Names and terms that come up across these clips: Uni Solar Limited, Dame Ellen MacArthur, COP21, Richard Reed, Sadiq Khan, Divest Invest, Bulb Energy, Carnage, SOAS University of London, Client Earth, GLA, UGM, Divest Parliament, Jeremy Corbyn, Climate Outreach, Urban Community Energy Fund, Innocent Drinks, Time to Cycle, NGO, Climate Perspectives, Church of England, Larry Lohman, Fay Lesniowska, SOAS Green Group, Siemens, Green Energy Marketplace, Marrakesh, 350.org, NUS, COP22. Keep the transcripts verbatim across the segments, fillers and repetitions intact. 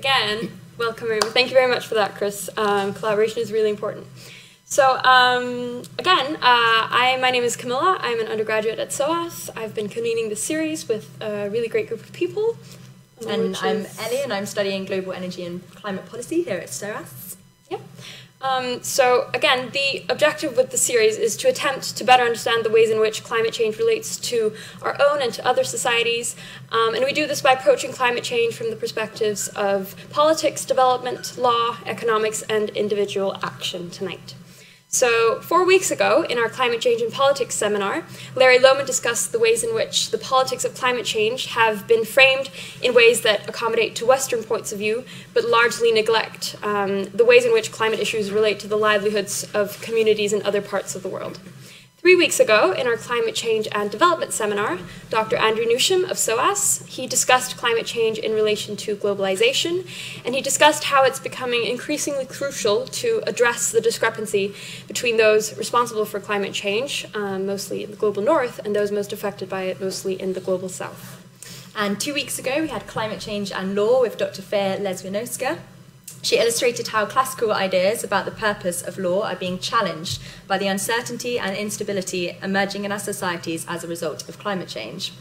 again, welcome over. Thank you very much for that, Chris. Um, collaboration is really important. So um, again, uh, I, my name is Camilla. I'm an undergraduate at SOAS. I've been convening this series with a really great group of people. And I'm is... Ellie, and I'm studying global energy and climate policy here at SOAS. Yeah. Um, so again, the objective with the series is to attempt to better understand the ways in which climate change relates to our own and to other societies. Um, and we do this by approaching climate change from the perspectives of politics, development, law, economics, and individual action tonight. So four weeks ago, in our Climate Change and Politics seminar, Larry Lohman discussed the ways in which the politics of climate change have been framed in ways that accommodate to Western points of view, but largely neglect um, the ways in which climate issues relate to the livelihoods of communities in other parts of the world. Three weeks ago, in our Climate Change and Development seminar, Doctor Andrew Newsham of SOAS, he discussed climate change in relation to globalization, and he discussed how it's becoming increasingly crucial to address the discrepancy between those responsible for climate change, um, mostly in the global north, and those most affected by it, mostly in the global south. And two weeks ago, we had Climate Change and Law with Doctor Fay Lesniowska. She illustrated how classical ideas about the purpose of law are being challenged by the uncertainty and instability emerging in our societies as a result of climate change.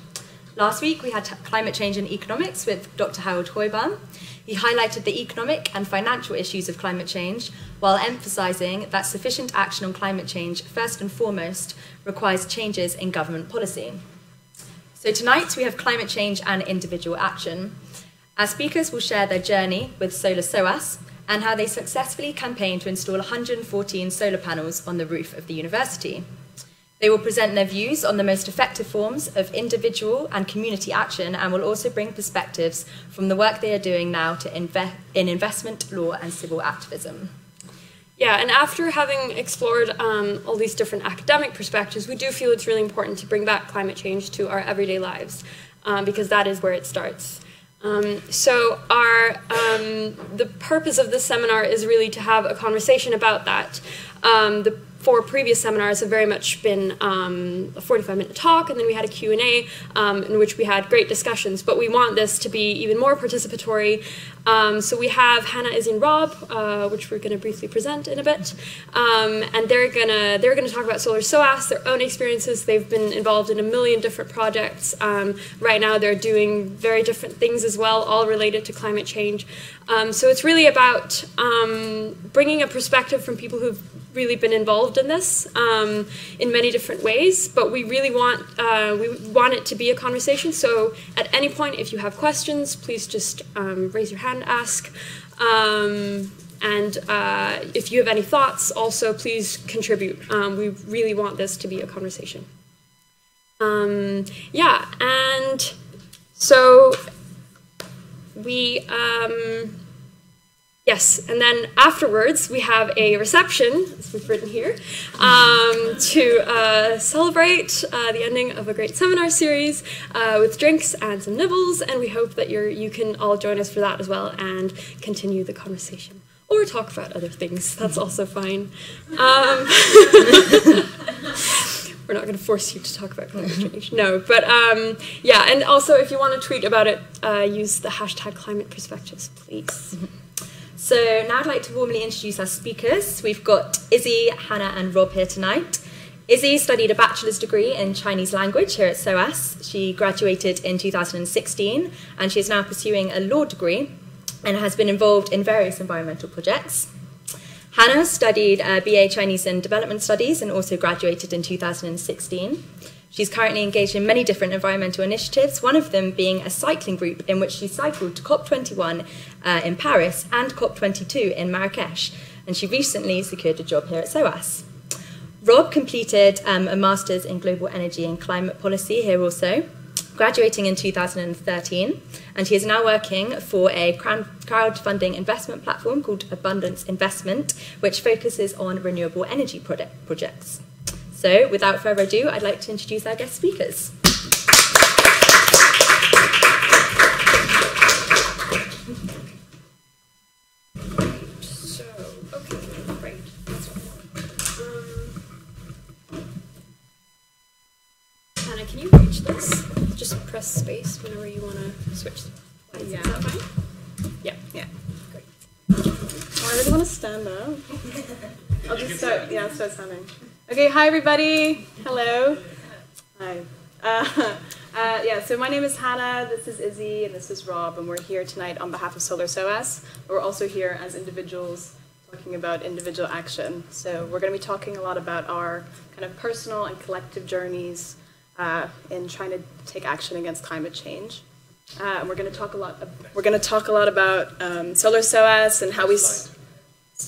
Last week, we had Climate Change and Economics with Doctor Harold Hoibarn. He highlighted the economic and financial issues of climate change while emphasising that sufficient action on climate change, first and foremost, requires changes in government policy. So tonight, we have climate change and individual action. Our speakers will share their journey with Solar SOAS and how they successfully campaigned to install one hundred fourteen solar panels on the roof of the university. They will present their views on the most effective forms of individual and community action and will also bring perspectives from the work they are doing now to inve- in investment, law and civil activism. Yeah, and after having explored um, all these different academic perspectives, we do feel it's really important to bring back climate change to our everyday lives um, because that is where it starts. Um, so our, um, the purpose of this seminar is really to have a conversation about that. Um, the four previous seminars have very much been um, a forty-five minute talk, and then we had a Q and A um, in which we had great discussions, but we want this to be even more participatory. Um, so we have Hannah, Izzy and Rob, uh, which we're going to briefly present in a bit, um, and they're going to they're going to talk about Solar SOAS, their own experiences. They've been involved in a million different projects. Um, right now they're doing very different things as well, all related to climate change. Um, so it's really about um, bringing a perspective from people who've really been involved in this um, in many different ways, but we really want uh, we want it to be a conversation. So at any point, if you have questions, please just um, raise your hand, ask, um, and uh, if you have any thoughts, also please contribute. Um, we really want this to be a conversation. Um, yeah, and so we. Um, Yes, and then afterwards we have a reception, as we've written here, um, to uh, celebrate uh, the ending of a great seminar series uh, with drinks and some nibbles, and we hope that you're, you can all join us for that as well and continue the conversation. Or talk about other things, that's also fine. Um, we're not going to force you to talk about climate change, no, but um, yeah, and also if you want to tweet about it, uh, use the hashtag climate perspectives, please. So now I'd like to warmly introduce our speakers. We've got Izzy, Hannah and Rob here tonight. Izzy studied a bachelor's degree in Chinese language here at SOAS. She graduated in two thousand sixteen and she is now pursuing a law degree and has been involved in various environmental projects. Hannah studied uh, B A Chinese and Development Studies and also graduated in two thousand sixteen. She's currently engaged in many different environmental initiatives, one of them being a cycling group in which she cycled to COP twenty-one uh, in Paris and COP twenty-two in Marrakesh, and she recently secured a job here at SOAS. Rob completed um, a Master's in Global Energy and Climate Policy here also, graduating in two thousand thirteen, and he is now working for a crowdfunding investment platform called Abundance Investment, which focuses on renewable energy product projects. So, without further ado, I'd like to introduce our guest speakers. So, okay, great. That's what I want. Um, Hannah, can you reach this? Just press space whenever you want to switch slides. Yeah. Is that fine? Yeah. Yeah. I really want to stand up. I'll just start, yeah, I'll start standing. Okay, hi everybody. Hello. Hi. Uh, uh, yeah, so my name is Hannah, this is Izzy, and this is Rob, and we're here tonight on behalf of Solar S O A S. We're also here as individuals talking about individual action. So we're going to be talking a lot about our kind of personal and collective journeys uh, in trying to take action against climate change. Uh, and we're going to talk a lot. We're going to talk a lot about um, Solar S O A S and how we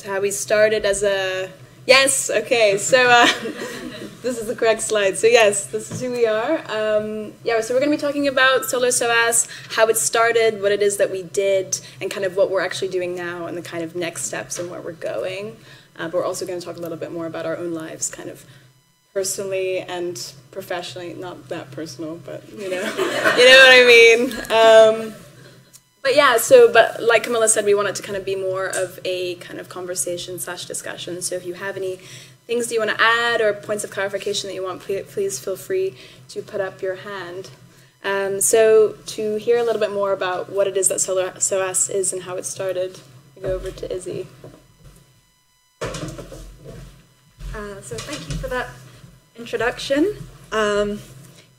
how we started as a. Yes, okay, so uh, this is the correct slide. So yes, this is who we are. Um, yeah, so we're going to be talking about Solar S O A S, how it started, what it is that we did, and kind of what we're actually doing now and the kind of next steps and where we're going. Uh, but we're also going to talk a little bit more about our own lives, kind of personally and professionally. Not that personal, but you know, you know what I mean. Um, But yeah, so, but like Camilla said, we want it to kind of be more of a kind of conversation slash discussion. So if you have any things that you want to add or points of clarification that you want, please feel free to put up your hand. Um, so to hear a little bit more about what it is that Solar S O A S is and how it started, I go over to Izzy. Uh, so thank you for that introduction. Um,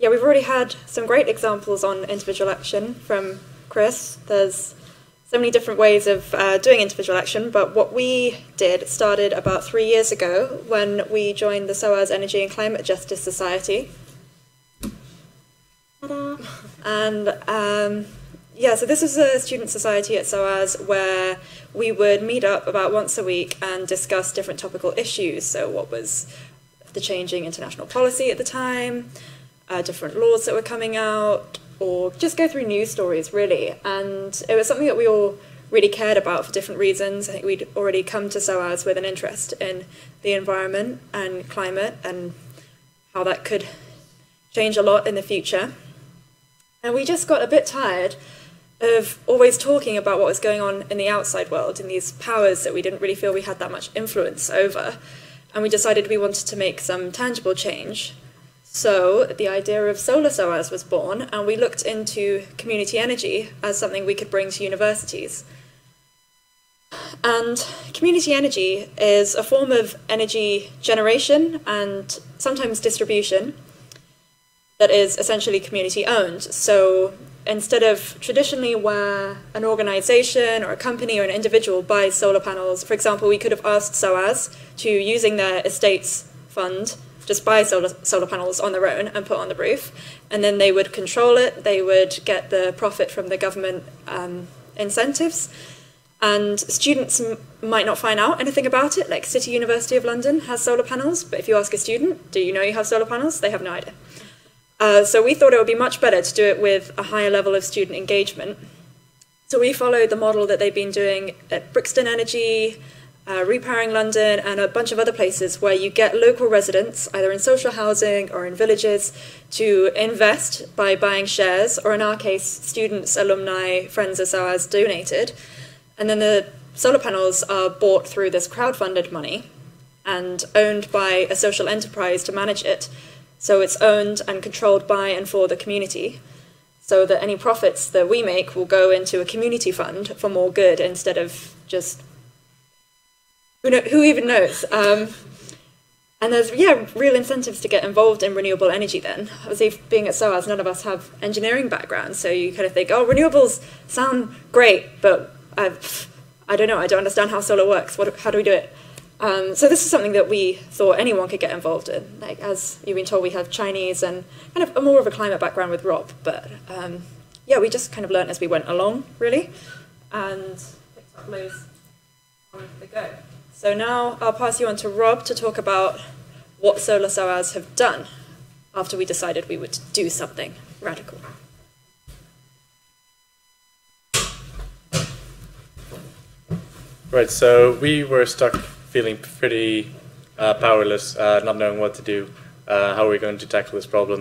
yeah, we've already had some great examples on individual action from Chris. There's so many different ways of uh, doing individual action, but what we did started about three years ago when we joined the S O A S Energy and Climate Justice Society. Ta-da. And um, yeah, so this is a student society at S O A S where we would meet up about once a week and discuss different topical issues. So what was the changing international policy at the time, uh, different laws that were coming out, or just go through news stories, really. And it was something that we all really cared about for different reasons. I think we'd already come to S O A S with an interest in the environment and climate and how that could change a lot in the future. And we just got a bit tired of always talking about what was going on in the outside world, in these powers that we didn't really feel we had that much influence over. And we decided we wanted to make some tangible change. So the idea of Solar S O A S was born, and we looked into community energy as something we could bring to universities. And community energy is a form of energy generation and sometimes distribution that is essentially community owned. So instead of traditionally where an organization or a company or an individual buys solar panels, for example, we could have asked S O A S to, using their estates fund, just buy solar, solar panels on their own and put on the roof, and then they would control it, they would get the profit from the government um, incentives, and students m might not find out anything about it. Like City University of London has solar panels, but if you ask a student, do you know you have solar panels? They have no idea. Uh, so we thought it would be much better to do it with a higher level of student engagement. So we followed the model that they've been doing at Brixton Energy, Uh, Repowering London, and a bunch of other places where you get local residents, either in social housing or in villages, to invest by buying shares, or in our case, students, alumni, friends of S O A S donated. And then the solar panels are bought through this crowdfunded money and owned by a social enterprise to manage it. So it's owned and controlled by and for the community, so that any profits that we make will go into a community fund for more good instead of just Who, know, who even knows? Um, and there's, yeah, real incentives to get involved in renewable energy then. Obviously, being at S O A S, none of us have engineering backgrounds, so you kind of think, oh, renewables sound great, but I've, I don't know, I don't understand how solar works. What, how do we do it? Um, so this is something that we thought anyone could get involved in. Like, as you've been told, we have Chinese and kind of more of a climate background with Rob, but um, yeah, we just kind of learned as we went along, really, and picked up loads on the go. So now I'll pass you on to Rob to talk about what Solar S O A S have done after we decided we would do something radical. Right, so we were stuck feeling pretty uh, powerless, uh, not knowing what to do, uh, how we were going to tackle this problem,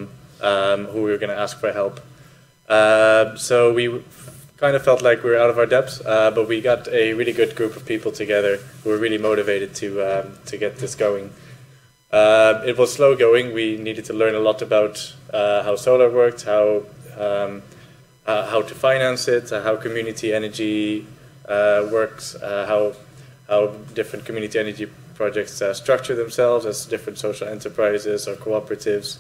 um, who we were going to ask for help. Uh, so we kind of felt like we were out of our depths, uh, but we got a really good group of people together who were really motivated to um, to get this going. Uh, it was slow going. We needed to learn a lot about uh, how solar worked, how um, uh, how to finance it, uh, how community energy uh, works, uh, how how different community energy projects uh, structure themselves as different social enterprises or cooperatives,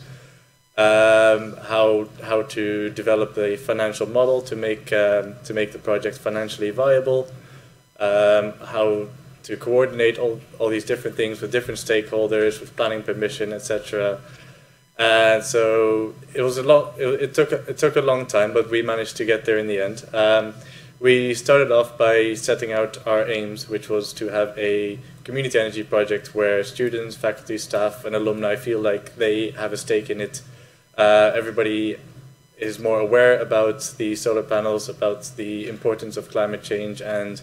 um, how how to develop the financial model to make um, to make the project financially viable, um, how to coordinate all, all these different things with different stakeholders, with planning permission, et cetera. And so it was a lot. It, it took it took a long time, but we managed to get there in the end. Um, we started off by setting out our aims, which was to have a community energy project where students, faculty, staff, and alumni feel like they have a stake in it. Uh, everybody is more aware about the solar panels, about the importance of climate change, and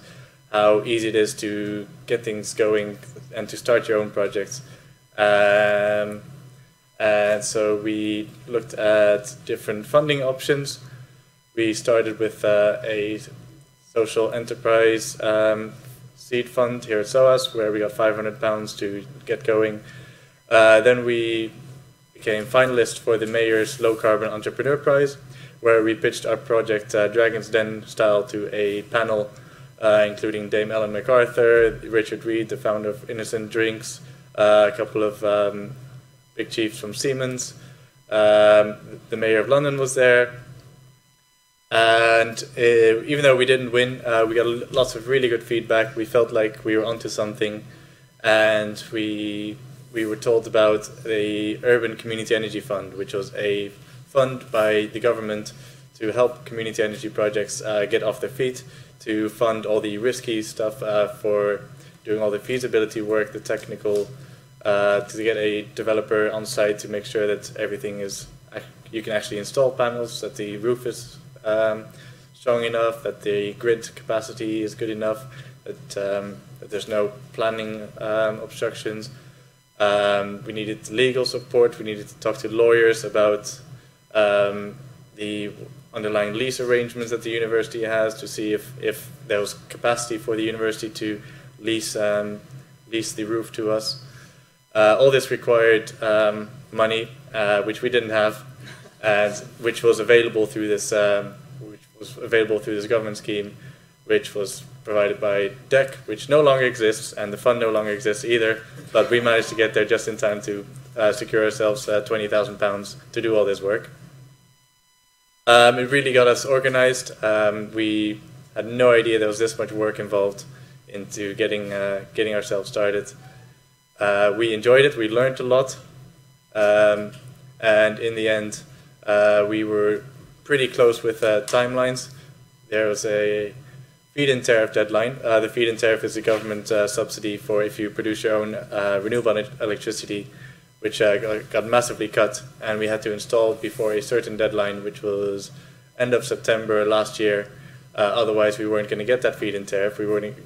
how easy it is to get things going and to start your own projects. Um, and so we looked at different funding options. We started with uh, a social enterprise um, seed fund here at SOAS, where we got five hundred pounds to get going. Uh, then we became finalists for the Mayor's Low Carbon Entrepreneur Prize, where we pitched our project uh, Dragon's Den style to a panel Uh, including Dame Ellen MacArthur, Richard Reed, the founder of Innocent Drinks, uh, a couple of um, big chiefs from Siemens. Um, the Mayor of London was there. And uh, even though we didn't win, uh, we got lots of really good feedback. We felt like we were onto something. And we, we were told about the Urban Community Energy Fund, which was a fund by the government to help community energy projects uh, get off their feet, to fund all the risky stuff uh, for doing all the feasibility work, the technical, uh, to get a developer on site to make sure that everything is, you can actually install panels, that the roof is um, strong enough, that the grid capacity is good enough, that, um, that there's no planning um, obstructions. Um, we needed legal support, we needed to talk to lawyers about um, the underlying lease arrangements that the university has to see if, if there was capacity for the university to lease um, lease the roof to us. Uh, all this required um, money, uh, which we didn't have, and which was available through this um, which was available through this government scheme, which was provided by D E C, which no longer exists, and the fund no longer exists either. But we managed to get there just in time to uh, secure ourselves uh, twenty thousand pounds to do all this work. Um, it really got us organized. Um, we had no idea there was this much work involved into getting uh, getting ourselves started. Uh, we enjoyed it. We learned a lot, um, and in the end, uh, we were pretty close with uh, timelines. There was a feed-in tariff deadline. Uh, the feed-in tariff is a government uh, subsidy for if you produce your own uh, renewable electricity, which uh, got massively cut, and we had to install before a certain deadline, which was end of September last year. Uh, otherwise, we weren't going to get that feed-in tariff, we weren't,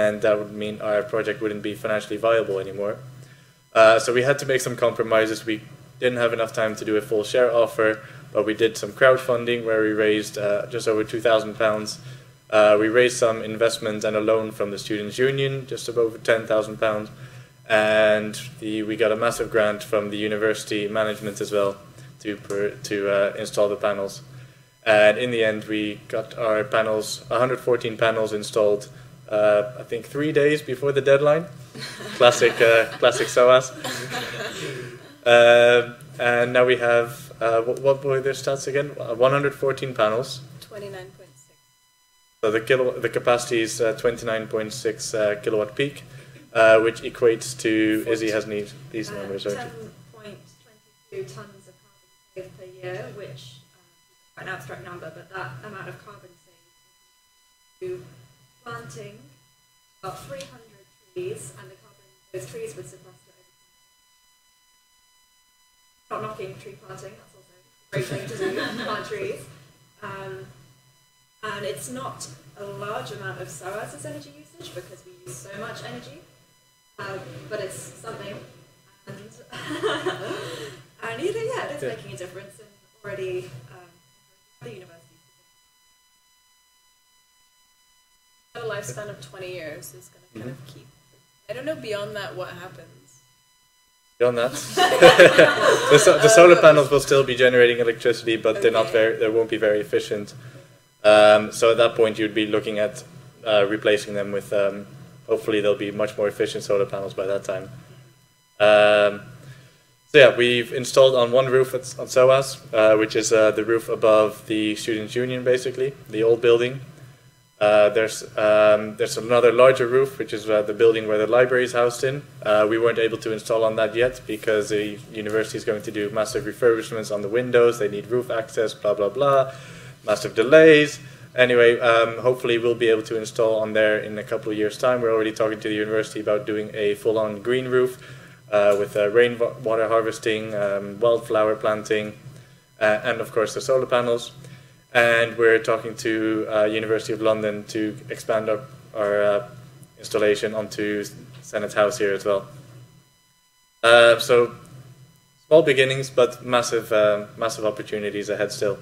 and that would mean our project wouldn't be financially viable anymore. Uh, so we had to make some compromises. We didn't have enough time to do a full share offer, but we did some crowdfunding where we raised uh, just over two thousand pounds. Uh, we raised some investment and a loan from the Students' Union, just over ten thousand pounds. And the, we got a massive grant from the university management as well to, per, to uh, install the panels. And in the end, we got our panels, one hundred fourteen panels installed, uh, I think three days before the deadline. Classic, uh, classic SOAS. Uh, and now we have, uh, what, what were their stats again? one hundred fourteen panels. twenty-nine point six. So the, kilo, the capacity is twenty-nine point six uh, uh, kilowatt peak. Uh, which equates to, Izzy has need, these numbers, right? ten point two two tonnes of carbon saved per year, which is uh, quite an abstract number, but that amount of carbon saved to planting about three hundred trees, and the carbon in those trees would sequester everything. Not knocking tree planting, that's also a great thing to do, plant trees. Um, and it's not a large amount of SOAS's energy usage because we use so much energy. Um, but it's something, and, and either, yeah, it's yeah. making a difference, and already um, the university. A lifespan of twenty years is going to kind mm-hmm. of keep. I don't know beyond that what happens. Beyond that, the, so, the solar panels will still be generating electricity, but okay. they're not very. They won't be very efficient. Um, so at that point, you'd be looking at uh, replacing them with um, hopefully there'll be much more efficient solar panels by that time. Um, so yeah, we've installed on one roof on SOAS, uh, which is uh, the roof above the Students' Union, basically, the old building. Uh, there's, um, there's another larger roof, which is uh, the building where the library is housed in. Uh, we weren't able to install on that yet because the university is going to do massive refurbishments on the windows. They need roof access, blah, blah, blah, massive delays. Anyway, um, hopefully we'll be able to install on there in a couple of years' time. We're already talking to the university about doing a full-on green roof uh, with uh, rainwater harvesting, um, wildflower planting, uh, and of course the solar panels. And we're talking to uh, University of London to expand our, our uh, installation onto Senate House here as well. Uh, so small beginnings, but massive, uh, massive opportunities ahead still.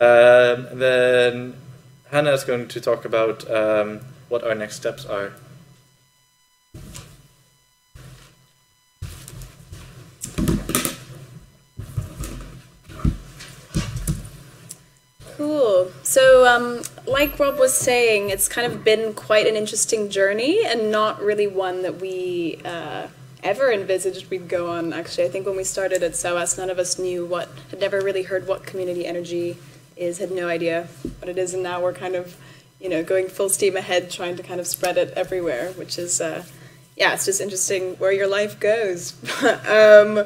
Um, then Hannah is going to talk about um, what our next steps are. Cool. So um, like Rob was saying, it's kind of been quite an interesting journey and not really one that we uh, ever envisaged we'd go on. Actually, I think when we started at SOAS, none of us knew what, had never really heard what community energy is, had no idea what it is. And now we're kind of, you know, going full steam ahead, trying to kind of spread it everywhere, which is, uh, yeah, it's just interesting where your life goes. um,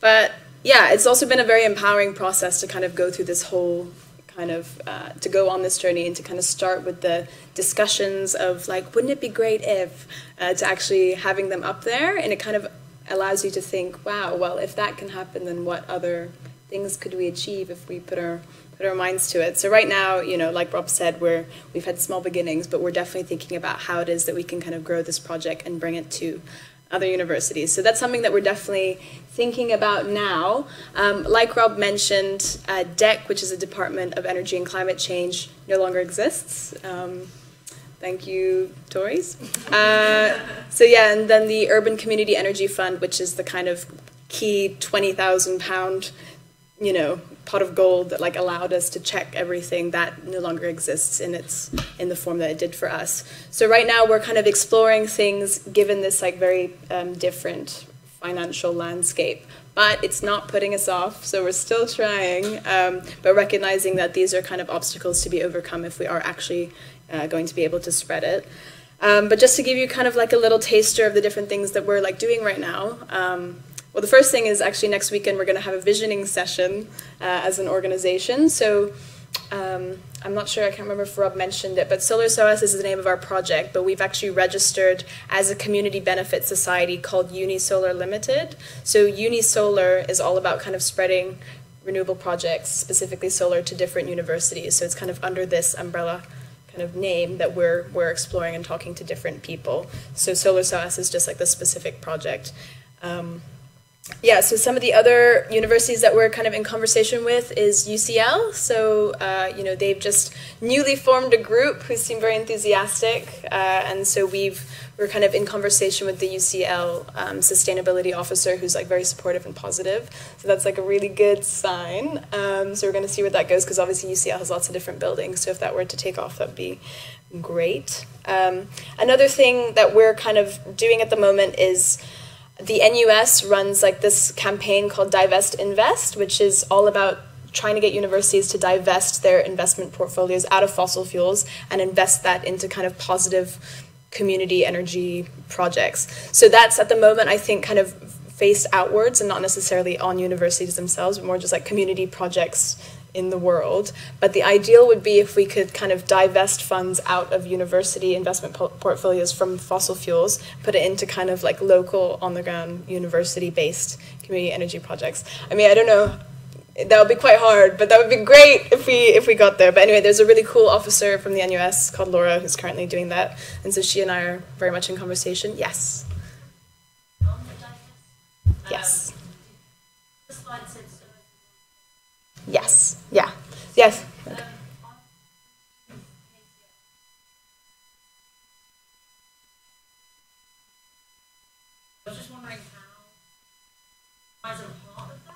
but yeah, it's also been a very empowering process to kind of go through this whole kind of uh, to go on this journey and to kind of start with the discussions of like, wouldn't it be great if, uh, to actually having them up there, and it kind of allows you to think, wow, well, if that can happen, then what other things could we achieve if we put our put our minds to it? So right now, you know, like Rob said, we're we've had small beginnings, but we're definitely thinking about how it is that we can kind of grow this project and bring it to other universities. So that's something that we're definitely thinking about now. Um, like Rob mentioned, uh, D E C, which is the Department of Energy and Climate Change, no longer exists. Um, thank you, Tories. Uh, so yeah, and then the Urban Community Energy Fund, which is the kind of key twenty thousand pound, you know, pot of gold that like allowed us to check everything, that no longer exists in its in the form that it did for us. So right now we're kind of exploring things given this like very um, different financial landscape, but it's not putting us off, so we're still trying, um, but recognizing that these are kind of obstacles to be overcome if we are actually uh, going to be able to spread it. Um, but just to give you kind of like a little taster of the different things that we're like doing right now, um, well, the first thing is actually next weekend we're going to have a visioning session uh, as an organization. So um, I'm not sure, I can't remember if Rob mentioned it, but Solar SOAS is the name of our project, but we've actually registered as a community benefit society called Uni Solar Limited. So Uni Solar is all about kind of spreading renewable projects, specifically solar, to different universities. So it's kind of under this umbrella kind of name that we're, we're exploring and talking to different people. So Solar SOAS is just like the specific project. Um, Yeah, so some of the other universities that we're kind of in conversation with is U C L. So, uh, you know, they've just newly formed a group who seem very enthusiastic. Uh, and so we've, we're kind of in conversation with the U C L um, sustainability officer, who's like very supportive and positive. So that's like a really good sign. Um, so we're going to see where that goes, because obviously U C L has lots of different buildings. So if that were to take off, that'd be great. Um, another thing that we're kind of doing at the moment is the N U S runs like this campaign called Divest Invest, which is all about trying to get universities to divest their investment portfolios out of fossil fuels and invest that into kind of positive community energy projects. So that's at the moment, I think, kind of faced outwards and not necessarily on universities themselves, but more just like community projects in the world. But the ideal would be if we could kind of divest funds out of university investment po portfolios from fossil fuels, put it into kind of like local, on-the-ground, university-based community energy projects. I mean, I don't know, that would be quite hard, but that would be great if we, if we got there. But anyway, there's a really cool officer from the N U S called Laura who's currently doing that, and so she and I are very much in conversation. Yes? Yes. Yes. Yeah. Yes. Okay. I was just wondering how, as a part of that,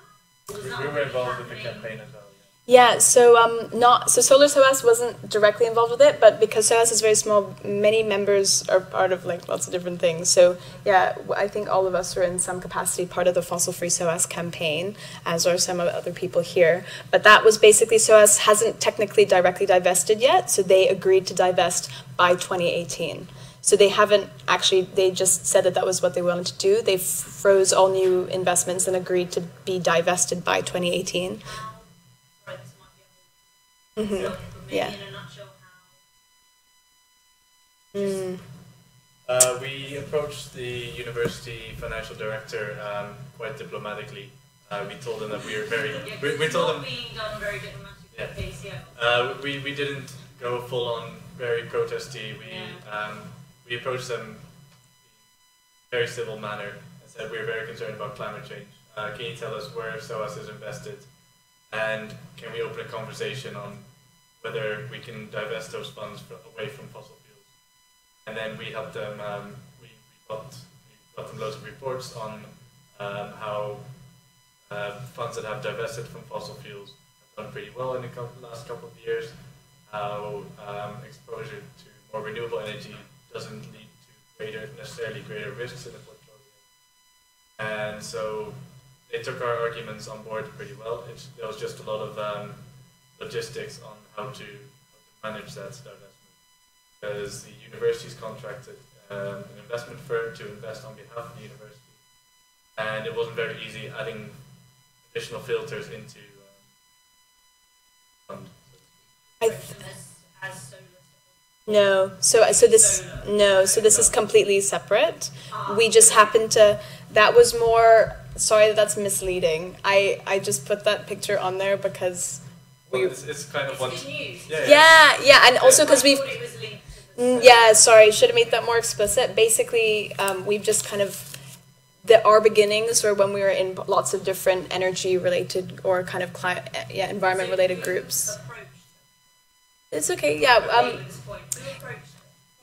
we were involved with the campaign as well. Yeah, so um, not so Solar SOAS wasn't directly involved with it, but because SOAS is very small, many members are part of like lots of different things. So yeah, I think all of us are in some capacity part of the Fossil Free SOAS campaign, as are some of other people here. But that was basically SOAS hasn't technically directly divested yet, so they agreed to divest by twenty eighteen. So they haven't actually, they just said that that was what they wanted to do. They froze all new investments and agreed to be divested by twenty eighteen. Mm-hmm. Yeah. Mm. Uh, we approached the university financial director um, quite diplomatically. Uh, we told them that we were very, we, we told them, yeah. uh, we, we didn't go full on very protesty. We, um, we approached them in a very civil manner and said we were very concerned about climate change. Uh, can you tell us where SOAS is invested? And can we open a conversation on whether we can divest those funds away from fossil fuels? And then we helped them, um, we, we, got, we got them loads of reports on um, how uh, funds that have divested from fossil fuels have done pretty well in the couple, last couple of years, how um, exposure to more renewable energy doesn't lead to greater, necessarily greater risks in the portfolio. And so they took our arguments on board pretty well. It, there was just a lot of um, logistics on how to, how to manage that divestment, because the university's contracted um, an investment firm to invest on behalf of the university, and it wasn't very easy adding additional filters into um, the fund. So No, so so this no, so this is completely separate. We just happened to. That was more. Sorry, that's misleading. I I just put that picture on there because we. Well, it's, it's kind of it's good news. Yeah, yeah, yeah, and also because we've. Yeah, sorry, should have made that more explicit. Basically, um, we've just kind of. The, our beginnings were when we were in lots of different energy-related or kind of climate, yeah, environment-related groups. It's okay, yeah. Um,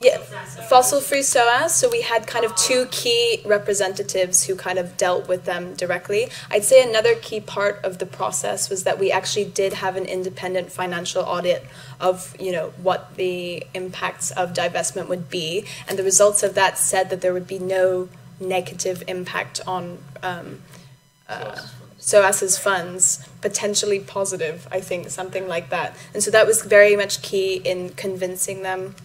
yeah, fossil-free SOAS. So we had kind of two key representatives who kind of dealt with them directly. I'd say another key part of the process was that we actually did have an independent financial audit of, you know, what the impacts of divestment would be, and the results of that said that there would be no negative impact on um, uh, SOAS's funds, potentially positive, I think, something like that. And so that was very much key in convincing them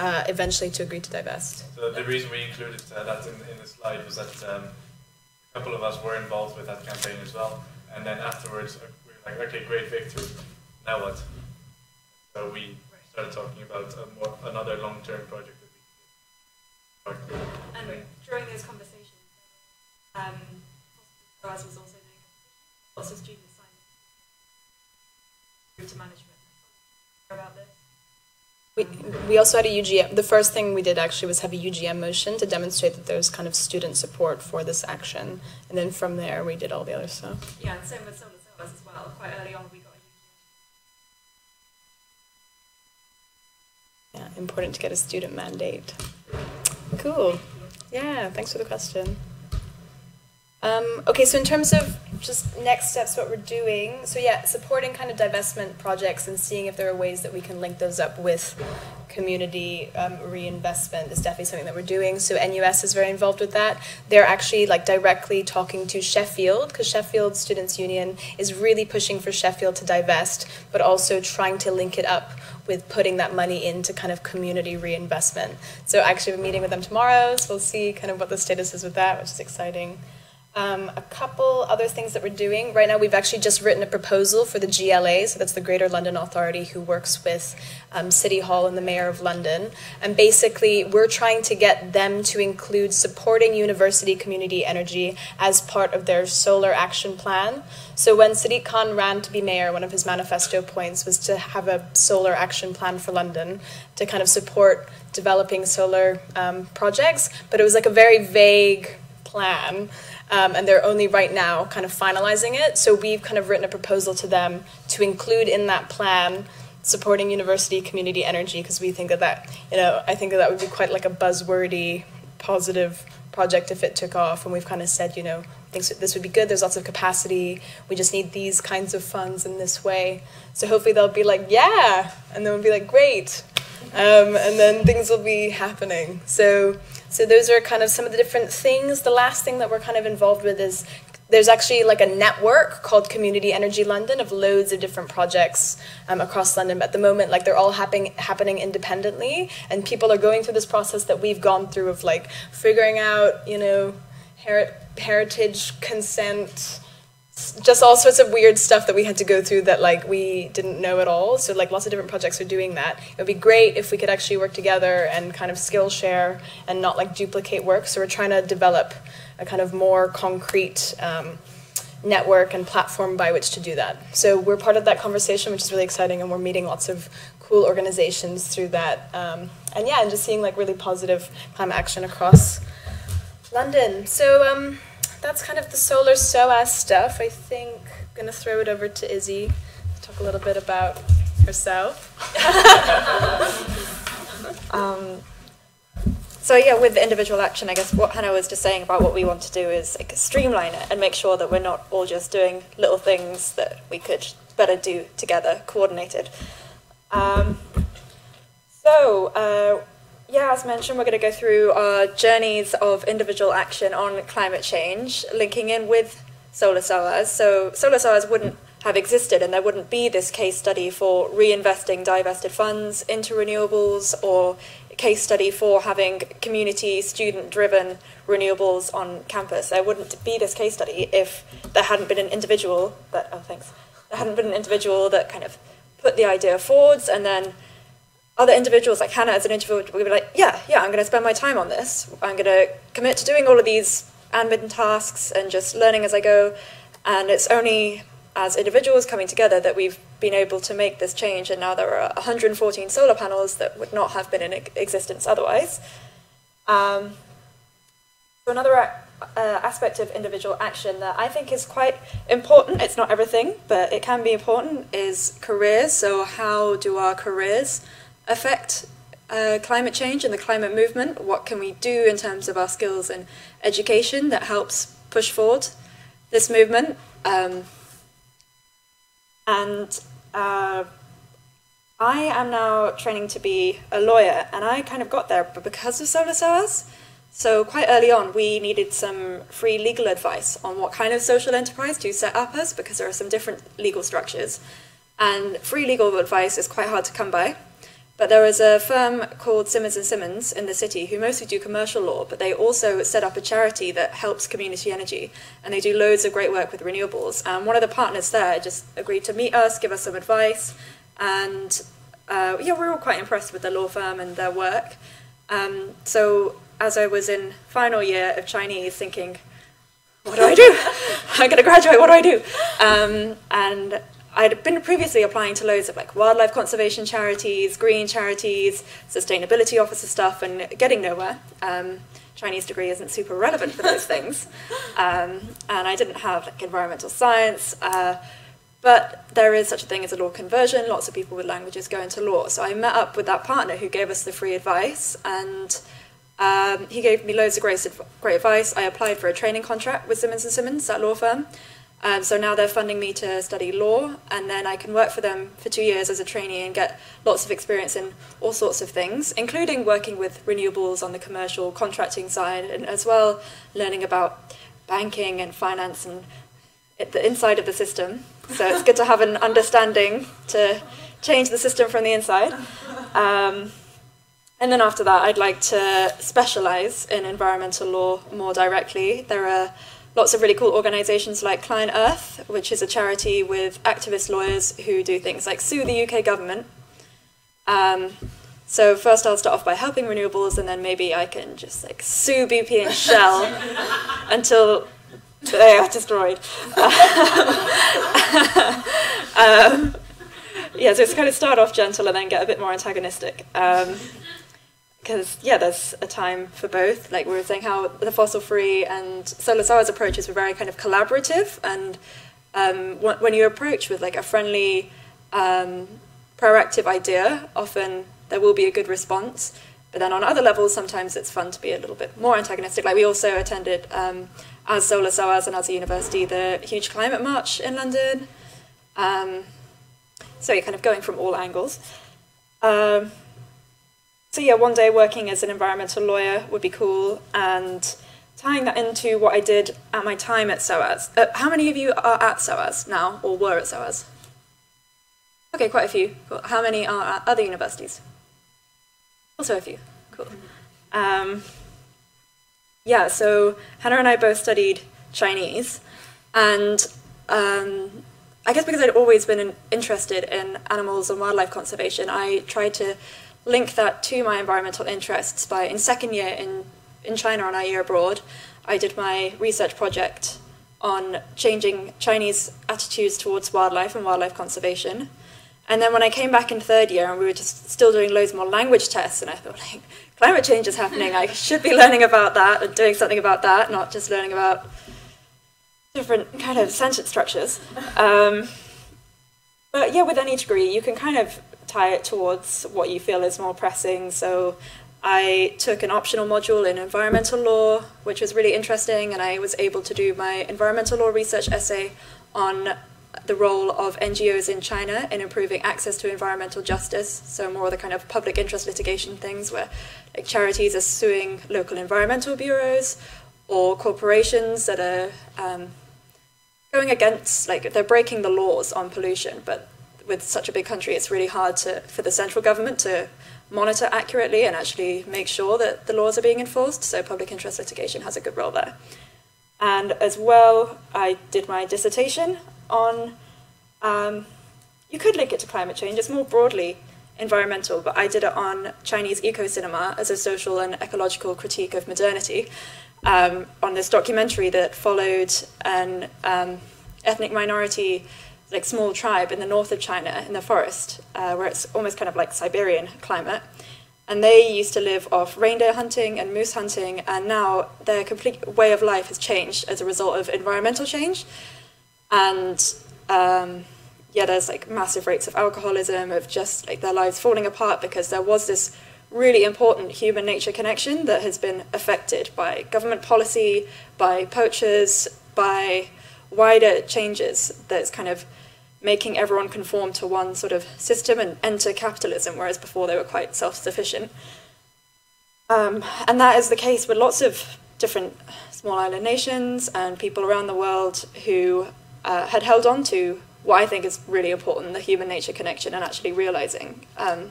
uh, eventually to agree to divest. So the reason we included uh, that in, in the slide was that um, a couple of us were involved with that campaign as well. And then afterwards, we were like, okay, great victory, now what? So we started talking about a more, another long-term project that we could. And during those conversations, um, SOAS was also lots of students signed to management about this. We, we also had a U G M. The first thing we did actually was have a U G M motion to demonstrate that there was kind of student support for this action, and then from there we did all the other stuff. Yeah, and same with Solar SOAS as well. Quite early on we got a U G M. Yeah, important to get a student mandate. Cool. Yeah, thanks for the question. Um, okay, so in terms of just next steps, what we're doing, so yeah, supporting kind of divestment projects and seeing if there are ways that we can link those up with community um, reinvestment is definitely something that we're doing. So N U S is very involved with that. They're actually like directly talking to Sheffield, because Sheffield Students' Union is really pushing for Sheffield to divest, but also trying to link it up with putting that money into kind of community reinvestment. So actually we're meeting with them tomorrow, so we'll see kind of what the status is with that, which is exciting. Um, a couple other things that we're doing. Right now we've actually just written a proposal for the G L A, so that's the Greater London Authority, who works with um, City Hall and the Mayor of London. And basically we're trying to get them to include supporting university community energy as part of their solar action plan. So when Sadiq Khan ran to be mayor, one of his manifesto points was to have a solar action plan for London to kind of support developing solar um, projects, but it was like a very vague plan. Um, and they're only right now kind of finalizing it. So we've kind of written a proposal to them to include in that plan supporting university community energy, because we think that that, you know, I think that that would be quite like a buzzwordy, positive project if it took off. And we've kind of said, you know, thinks this would be good, there's lots of capacity, we just need these kinds of funds in this way. So hopefully they'll be like, yeah, and then we'll be like, great. Um, and then things will be happening. So, so those are kind of some of the different things. The last thing that we're kind of involved with is there's actually like a network called Community Energy London of loads of different projects um, across London. But at the moment, like they're all happening happening independently, and people are going through this process that we've gone through of like figuring out, you know, her heritage consent, just all sorts of weird stuff that we had to go through that like we didn't know at all. So like lots of different projects are doing that. It would be great if we could actually work together and kind of skill share and not like duplicate work. So we're trying to develop a kind of more concrete um, network and platform by which to do that. So we're part of that conversation, which is really exciting, and we're meeting lots of cool organizations through that. Um, and yeah, and just seeing like really positive climate action across London. So um, that's kind of the Solar S O A S stuff. I think I'm gonna throw it over to Izzy to talk a little bit about herself. um, So yeah, with individual action, I guess what Hannah was just saying about what we want to do is like streamline it and make sure that we're not all just doing little things that we could better do together, coordinated. Um, so uh, yeah, as mentioned, we're going to go through our journeys of individual action on climate change, linking in with Solar S O A S. So Solar S O A S wouldn't have existed, and there wouldn't be this case study for reinvesting divested funds into renewables, or case study for having community student-driven renewables on campus. There wouldn't be this case study if there hadn't been an individual that, oh thanks, there hadn't been an individual that kind of put the idea forwards, and then other individuals like Hannah as an individual would be like, yeah, yeah, I'm going to spend my time on this. I'm going to commit to doing all of these admin tasks and just learning as I go. And it's only as individuals coming together that we've been able to make this change, and now there are one hundred fourteen solar panels that would not have been in existence otherwise. Um, so another uh, aspect of individual action that I think is quite important, it's not everything, but it can be important, is careers. So how do our careers affect uh, climate change and the climate movement? What can we do in terms of our skills and education that helps push forward this movement? Um, And uh, I am now training to be a lawyer, and I kind of got there because of Solar S O A S. So quite early on, we needed some free legal advice on what kind of social enterprise to set up as, because there are some different legal structures. And free legal advice is quite hard to come by. But there is a firm called Simmons and Simmons in the city who mostly do commercial law, but they also set up a charity that helps community energy, and they do loads of great work with renewables. And one of the partners there just agreed to meet us, give us some advice, and uh, yeah, we're all quite impressed with the law firm and their work. Um, so as I was in final year of Chinese, thinking, what do I do? I'm going to graduate, what do I do? Um, and I'd been previously applying to loads of like wildlife conservation charities, green charities, sustainability officer stuff, and getting nowhere. Um, Chinese degree isn't super relevant for those things. Um, and I didn't have like environmental science, uh, but there is such a thing as a law conversion. Lots of people with languages go into law. So I met up with that partner who gave us the free advice, and um, he gave me loads of great, great advice. I applied for a training contract with Simmons and Simmons, that law firm. Um, so now they're funding me to study law, and then I can work for them for two years as a trainee and get lots of experience in all sorts of things, including working with renewables on the commercial contracting side, and as well learning about banking and finance and the inside of the system. So it's good to have an understanding to change the system from the inside. Um, and then after that, I'd like to specialise in environmental law more directly. There are lots of really cool organisations like Client Earth, which is a charity with activist lawyers who do things like sue the U K government. Um, so first I'll start off by helping renewables, and then maybe I can just like sue B P and Shell until they are destroyed. um, yeah, so it's kind of start off gentle and then get a bit more antagonistic. Um, Because, yeah, there's a time for both. Like we were saying, how the fossil-free and Solar S O A S approaches were very kind of collaborative. And um, when you approach with like a friendly, um, proactive idea, often there will be a good response. But then on other levels, sometimes it's fun to be a little bit more antagonistic. Like we also attended, um, as Solar SOAS and as a university, the huge climate march in London. Um, so you're kind of going from all angles. Um, so yeah, one day working as an environmental lawyer would be cool. And tying that into what I did at my time at SOAS. Uh, how many of you are at SOAS now, or were at SOAS? Okay, quite a few. Cool. How many are at other universities? Also a few. Cool. Um, yeah, so Hannah and I both studied Chinese, and um, I guess because I'd always been in, interested in animals and wildlife conservation, I tried to link that to my environmental interests by, in second year in, in China on our year abroad, I did my research project on changing Chinese attitudes towards wildlife and wildlife conservation. And then when I came back in third year and we were just still doing loads more language tests, and I thought, like, climate change is happening, I should be learning about that and doing something about that, not just learning about different kind of sentence structures. Um, but yeah, with any degree, you can kind of tie it towards what you feel is more pressing. So I took an optional module in environmental law, which was really interesting, and I was able to do my environmental law research essay on the role of N G Os in China in improving access to environmental justice, so more of the kind of public interest litigation things where like charities are suing local environmental bureaus or corporations that are um, going against, like they're breaking the laws on pollution, but with such a big country it's really hard to, for the central government to monitor accurately and actually make sure that the laws are being enforced, so public interest litigation has a good role there. And as well, I did my dissertation on, um, you could link it to climate change, it's more broadly environmental, but I did it on Chinese eco-cinema as a social and ecological critique of modernity, um, on this documentary that followed an um, ethnic minority, like small tribe in the north of China, in the forest, uh, where it's almost kind of like Siberian climate. And they used to live off reindeer hunting and moose hunting, and now their complete way of life has changed as a result of environmental change. And um, yeah, there's like massive rates of alcoholism, of just like their lives falling apart because there was this really important human nature connection that has been affected by government policy, by poachers, by wider changes that's kind of making everyone conform to one sort of system and enter capitalism, whereas before they were quite self-sufficient. Um, and that is the case with lots of different small island nations and people around the world who uh, had held on to what I think is really important, the human nature connection, and actually realizing um,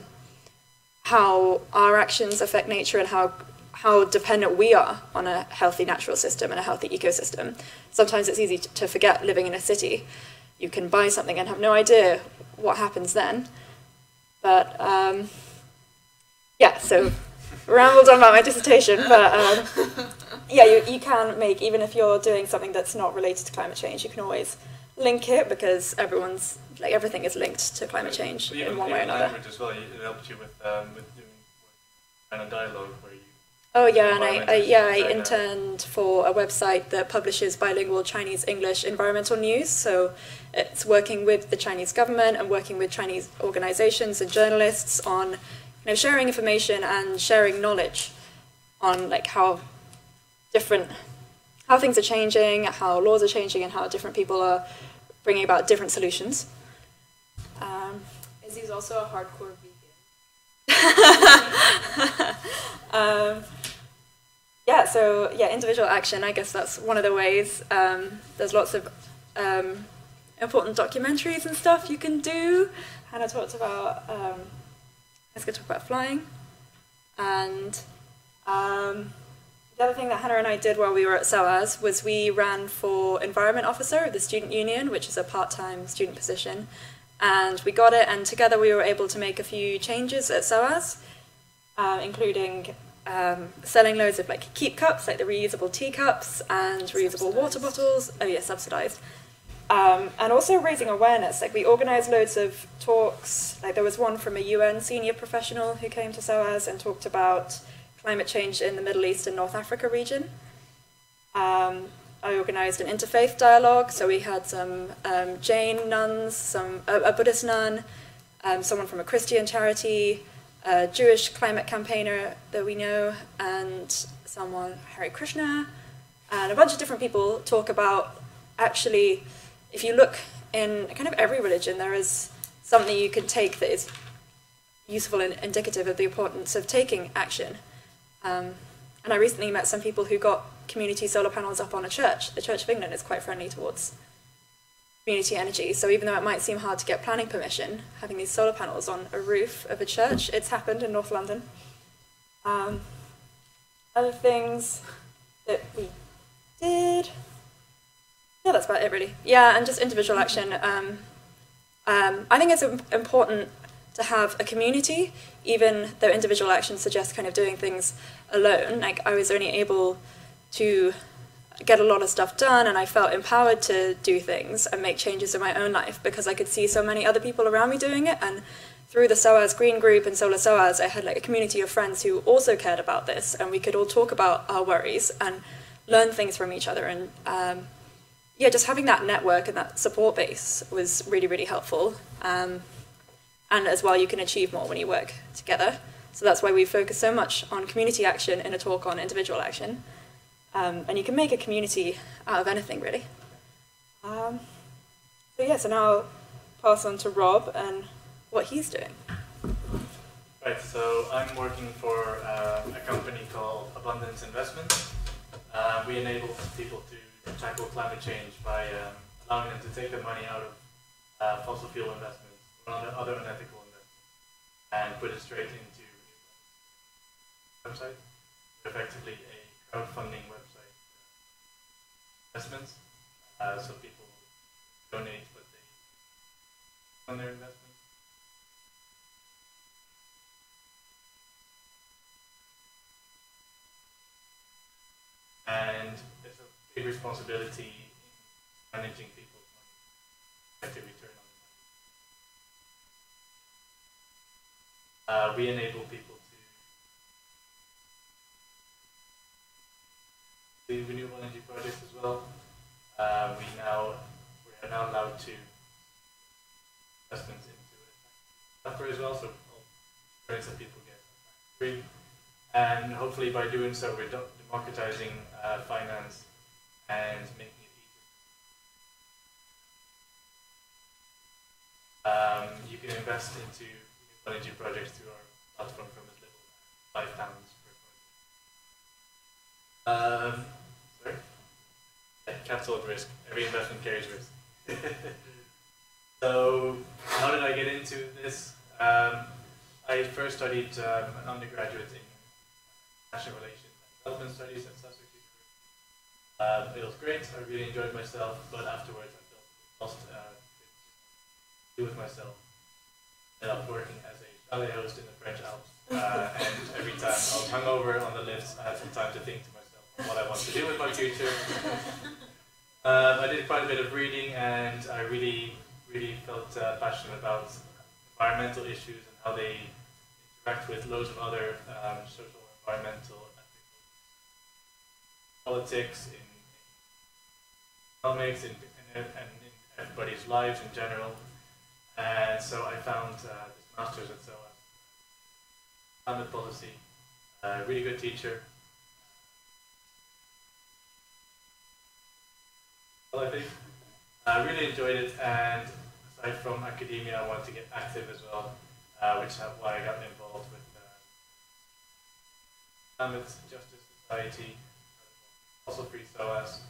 how our actions affect nature and how how dependent we are on a healthy natural system and a healthy ecosystem. Sometimes it's easy to forget living in a city. You can buy something and have no idea what happens then. But um, yeah, so rambled on about my dissertation, but um, yeah, you, you can make, even if you're doing something that's not related to climate change, you can always link it because everyone's, like everything is linked to climate change in one way or another. As well, it helped you with, um, with doing kind of dialogue where you... Oh yeah, and I, I, yeah, I interned for a website that publishes bilingual Chinese-English environmental news, so it's working with the Chinese government and working with Chinese organizations and journalists on, you know, sharing information and sharing knowledge on like how different, how things are changing, how laws are changing, and how different people are bringing about different solutions. Um, Is he also a hardcore vegan? um, Yeah, so yeah, individual action, I guess that's one of the ways. Um, there's lots of um, important documentaries and stuff you can do. Hannah talked about, um, let's go talk about flying. And um, the other thing that Hannah and I did while we were at SOAS was we ran for environment officer of the student union, which is a part-time student position. And we got it, and together we were able to make a few changes at SOAS, uh, including Um, selling loads of like keep cups, like the reusable teacups and reusable subsidized water bottles. Oh yeah, subsidized. Um, and also raising awareness. Like we organised loads of talks. Like there was one from a U N senior professional who came to SOAS and talked about climate change in the Middle East and North Africa region. Um, I organised an interfaith dialogue. So we had some um, Jain nuns, some a, a Buddhist nun, um, someone from a Christian charity, a Jewish climate campaigner that we know, and someone, Hari Krishna, and a bunch of different people talk about, actually, if you look in kind of every religion, there is something you can take that is useful and indicative of the importance of taking action. Um, and I recently met some people who got community solar panels up on a church. The Church of England is quite friendly towards community energy. So even though it might seem hard to get planning permission, having these solar panels on a roof of a church, it's happened in North London. Um, other things that we did, yeah, that's about it really. Yeah, and just individual action. Um, um, I think it's important to have a community, even though individual action suggests kind of doing things alone. Like, I was only able to get a lot of stuff done, and I felt empowered to do things and make changes in my own life because I could see so many other people around me doing it. And through the SOAS Green Group and Solar SOAS, I had like a community of friends who also cared about this, and we could all talk about our worries and learn things from each other. And um, yeah, just having that network and that support base was really, really helpful. Um, and as well, you can achieve more when you work together. So that's why we focus so much on community action in a talk on individual action. Um, and you can make a community out of anything, really. Um, so yeah, so now I'll pass on to Rob and what he's doing. Right, so I'm working for uh, a company called Abundance Investment. Uh, we enable people to tackle climate change by um, allowing them to take their money out of uh, fossil fuel investments or other unethical investments and put it straight into a website, effectively a crowdfunding website. Investments, uh, so people donate what they on their investments. And there's a big responsibility in managing people's money, effective return on the money. Uh, we enable people to do renewable energy projects as well. Uh, we now we are now allowed to investments into a factory as well, so experience that people get free. And hopefully, by doing so, we're democratizing uh, finance and making it easier. Um, you can invest into energy projects through our platform from as little as five pounds per project. Um, sorry. Capital at risk. Every investment carries risk. So, how did I get into this? Um, I first studied um, an undergraduate in international relations and development studies at Sussex University. Um, it was great. I really enjoyed myself, but afterwards I felt lost uh, to do with myself. I ended up working as a chalet host in the French Alps, uh, and every time I was hungover on the lifts, I had some time to think to myself what I want to do with my future. um, I did quite a bit of reading, and I really, really felt uh, passionate about environmental issues and how they interact with loads of other um, social, environmental, politics, in economics, in, in, in, in everybody's lives in general. And so I found uh, this master's at SOAS, climate policy, a really good teacher. Well, I think I really enjoyed it, and aside from academia, I wanted to get active as well, uh, which is why I got involved with uh, Climate Justice Society, also Free SOAS,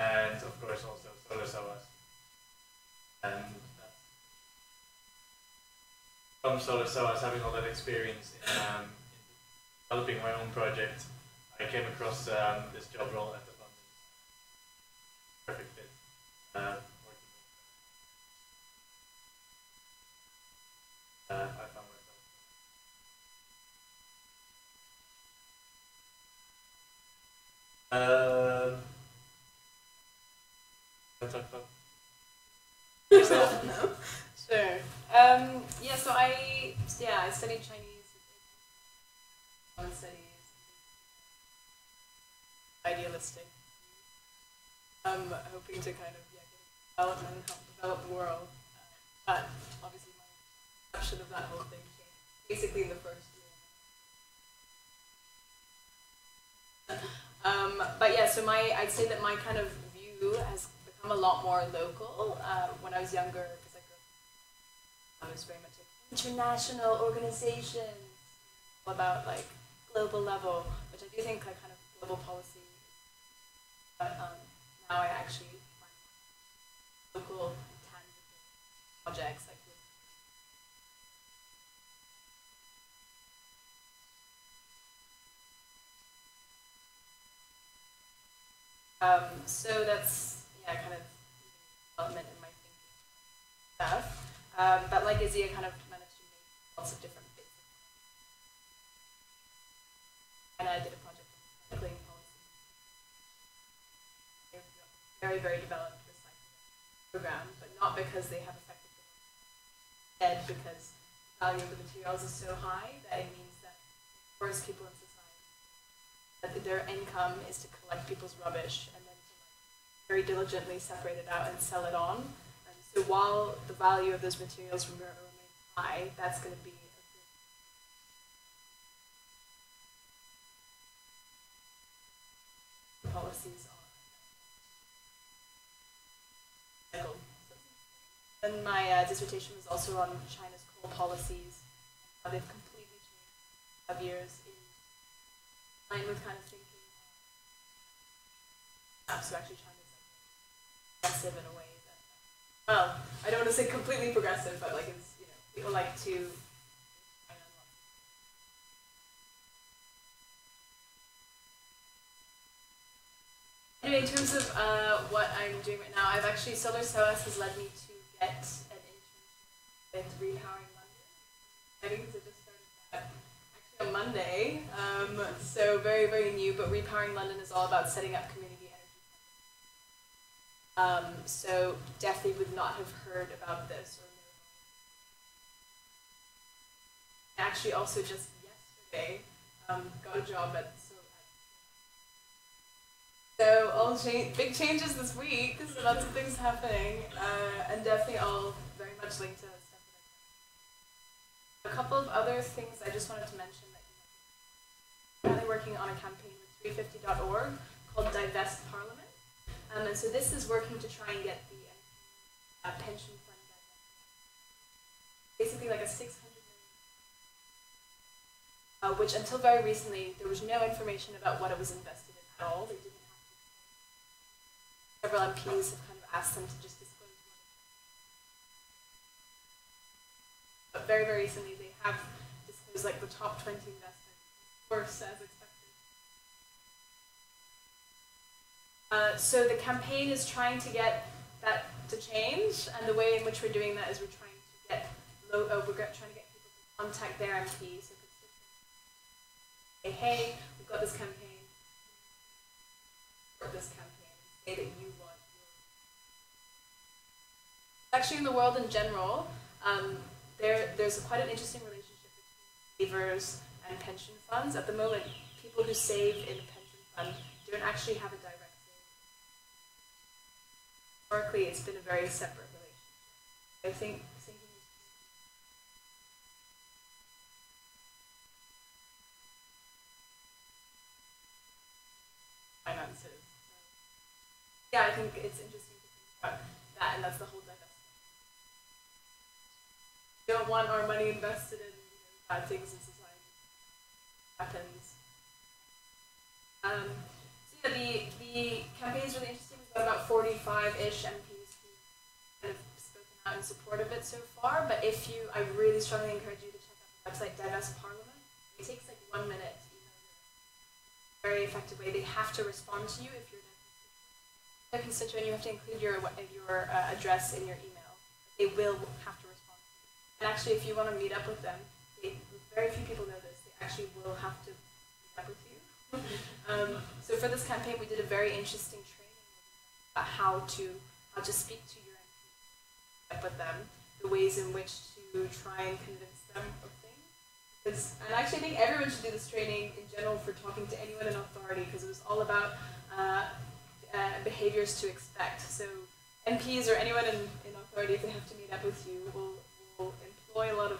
and of course also Solar SOAS. And from Solar SOAS, having all that experience in, um, in developing my own project, I came across um, this job role at the perfect fit. Uh, uh, I found myself. Uh, I talk about yourself? No. Sure. Um, yeah. So I yeah I studied Chinese and studies. Idealistic. I'm um, hoping to kind of yeah, develop and help develop the world, uh, but obviously my perception of that whole thing basically in the first year. Um, but yeah, so my, I'd say that my kind of view has become a lot more local. Uh, when I was younger, because I grew up, I was very much like international organizations, all about like global level, which I do think like kind of global policy. But um, now I actually find local, tangible projects like. Um, so that's, yeah, kind of development in my thinking stuff. Um, but like Izzy, I kind of managed to make lots of different bits. And I did a project on recycling policy. Very, very developed recycling program, but not because they have effective development, because the value of the materials is so high that it means that worse people in society, that their income is to collect people's rubbish and then to very diligently separate it out and sell it on. And so while the value of those materials remain high, that's going to be a good policies on. And my uh, dissertation was also on China's coal policies, how they've completely changed over years. Line with kind of thinking uh, so actually China's like progressive in a way that, well, I don't want to say completely progressive, but like it's, you know, people like to anyway. In terms of uh, what I'm doing right now, I've actually, Solar SOAS has led me to get an internship with Repowering London. I think it's just started that on Monday, um, so very, very new, but Repowering London is all about setting up community energy. Um, so definitely would not have heard about this. Or actually also just yesterday, um, got a job at Solar. So all change, big changes this week, so lots of things happening, uh, and definitely all very much linked to stuff. A couple of other things I just wanted to mention that you're currently working on a campaign with three fifty dot org called Divest Parliament. Um, and so this is working to try and get the uh, pension fund divested. Basically like a six hundred million, uh, which until very recently there was no information about what it was invested in at all. They didn't have to. Several M Ps have kind of asked them to just disclose. But very, very recently they have disclosed like the top twenty investments, worse as expected. Uh, so the campaign is trying to get that to change, and the way in which we're doing that is we're trying to get low, uh, we're trying to get people to contact their M P. So say, hey, we've got this campaign, or this campaign, say that you want. Actually, in the world in general. Um, There, there's quite an interesting relationship between savers and pension funds. At the moment, people who save in a pension fund don't actually have a direct saving. Historically, it's been a very separate relationship. I think thinking finances. So, yeah, I think it's interesting to think about that, and that's the whole. We don't want our money invested in bad things in society. It happens. Um, so yeah, the, the campaign is really interesting. We've got about forty-five-ish M Ps who have spoken out in support of it so far. But if you, I really strongly encourage you to check out the website Divest Parliament. It takes like one minute to email them in a very effective way. They have to respond to you if you're a constituent. You have to include your your uh, address in your email. They will have to. And actually, if you want to meet up with them, they, very few people know this, they actually will have to meet up with you. um, so for this campaign, we did a very interesting training about how to, how to speak to your M P, meet up with them, the ways in which to try and convince them of things. And actually, I think everyone should do this training in general for talking to anyone in authority, because it was all about uh, uh, behaviors to expect. So M Ps or anyone in, in authority, if they have to meet up with you, will a lot of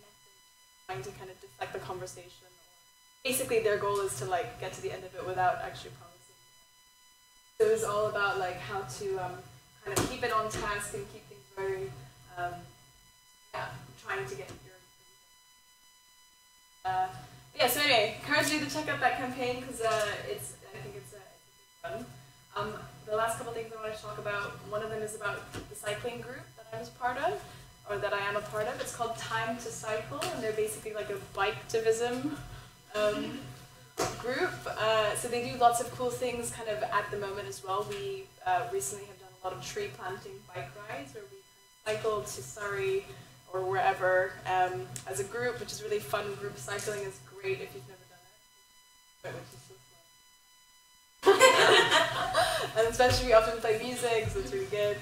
methods trying to kind of deflect the conversation. Basically, their goal is to like get to the end of it without actually promising. So it was all about like how to um, kind of keep it on task and keep things very, um, yeah, trying to get your. Uh, yeah. So anyway, encourage you to check out that campaign because uh, it's. I think it's a, it's a good one. Um, the last couple things I wanted to talk about, one of them is about the cycling group that I was part of, or that I am a part of. It's called Time to Cycle, and they're basically like a biketivism um, group. Uh, so they do lots of cool things kind of at the moment as well. We uh, recently have done a lot of tree planting bike rides where we cycle to Surrey or wherever um, as a group, which is really fun. Group cycling is great if you've never done it. Which is and especially we often play music, so it's really good.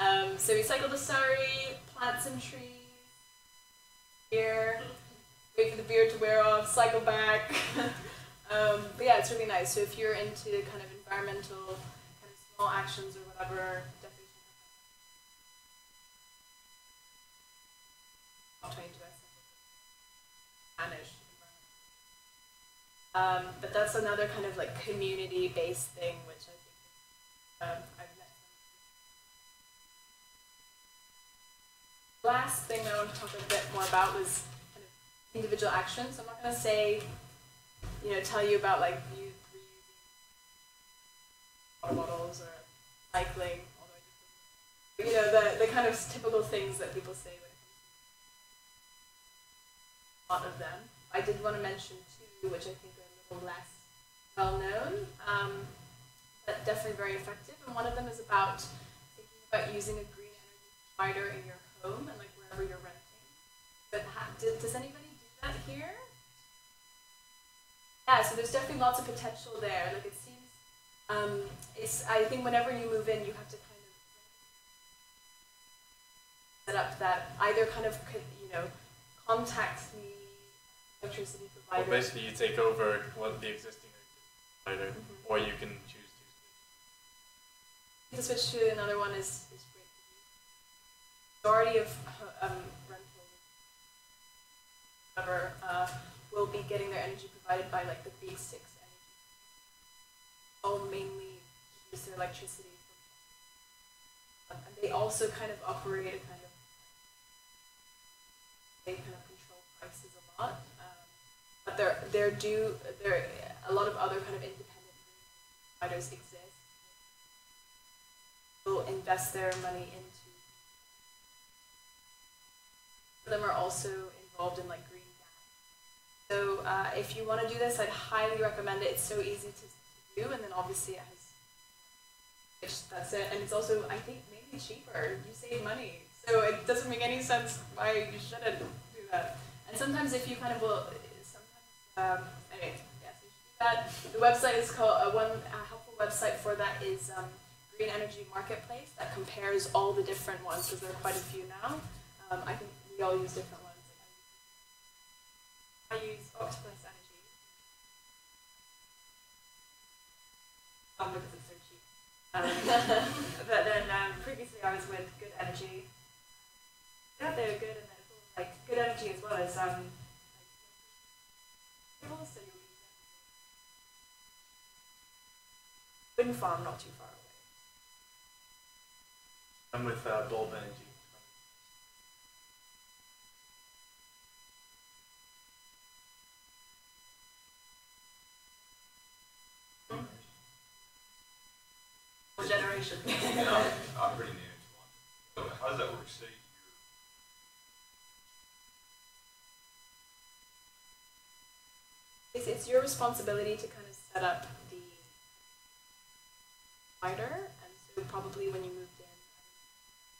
Um, so we cycle to Surrey, plant some trees, beer, wait for the beer to wear off, cycle back. um, but yeah, it's really nice. So if you're into kind of environmental kind of small actions or whatever, definitely. I'll try to do that. Spanish. Um, but that's another kind of like community-based thing, which I think um, I've met. The last thing I want to talk a bit more about was kind of individual action. So I'm not going to say, you know, tell you about like you reusing water bottles or cycling, although I do, you know, the the kind of typical things that people say. A lot of them. I did want to mention two, which I think are a little less well known, um, but definitely very effective. And one of them is about thinking about using a green energy provider in your home and like wherever you're renting. But ha did, does anybody do that here? Yeah, so there's definitely lots of potential there. Like it seems, um, it's. I think whenever you move in, you have to kind of set up that either kind of you know contact me. Electricity provider. Well, basically, you take over what the existing provider, mm-hmm. or you can choose to switch. To switch to another one is is great. The majority of um, rentals, whatever, uh, will be getting their energy provided by like the big six energy. All mainly use their electricity, from and they also kind of operate a kind of they kind of control prices a lot. But there, there do there a lot of other kind of independent providers exist. Will invest their money into. Some of them are also involved in like green gas. So uh, if you want to do this, I'd highly recommend it. It's so easy to do, and then obviously it has. That's it, and it's also I think maybe cheaper. You save money, so it doesn't make any sense why you shouldn't do that. And sometimes if you kind of will. Um, anyway, yes, you should do that. The website is called, uh, one uh, helpful website for that is um, Green Energy Marketplace that compares all the different ones, because there are quite a few now. Um, I think we all use different ones. I use Octopus Energy. Um, because it's so cheap. Um, but then um, previously I was with Good Energy. Yeah, they were good, and it's all like Good Energy as well as um, wind farm not too far away. I'm with uh, Bulb Energy. Hmm? What generation? Yeah, I'm pretty new to one. So how does that work? So It's, it's your responsibility to kind of set up the provider, and so probably when you moved in,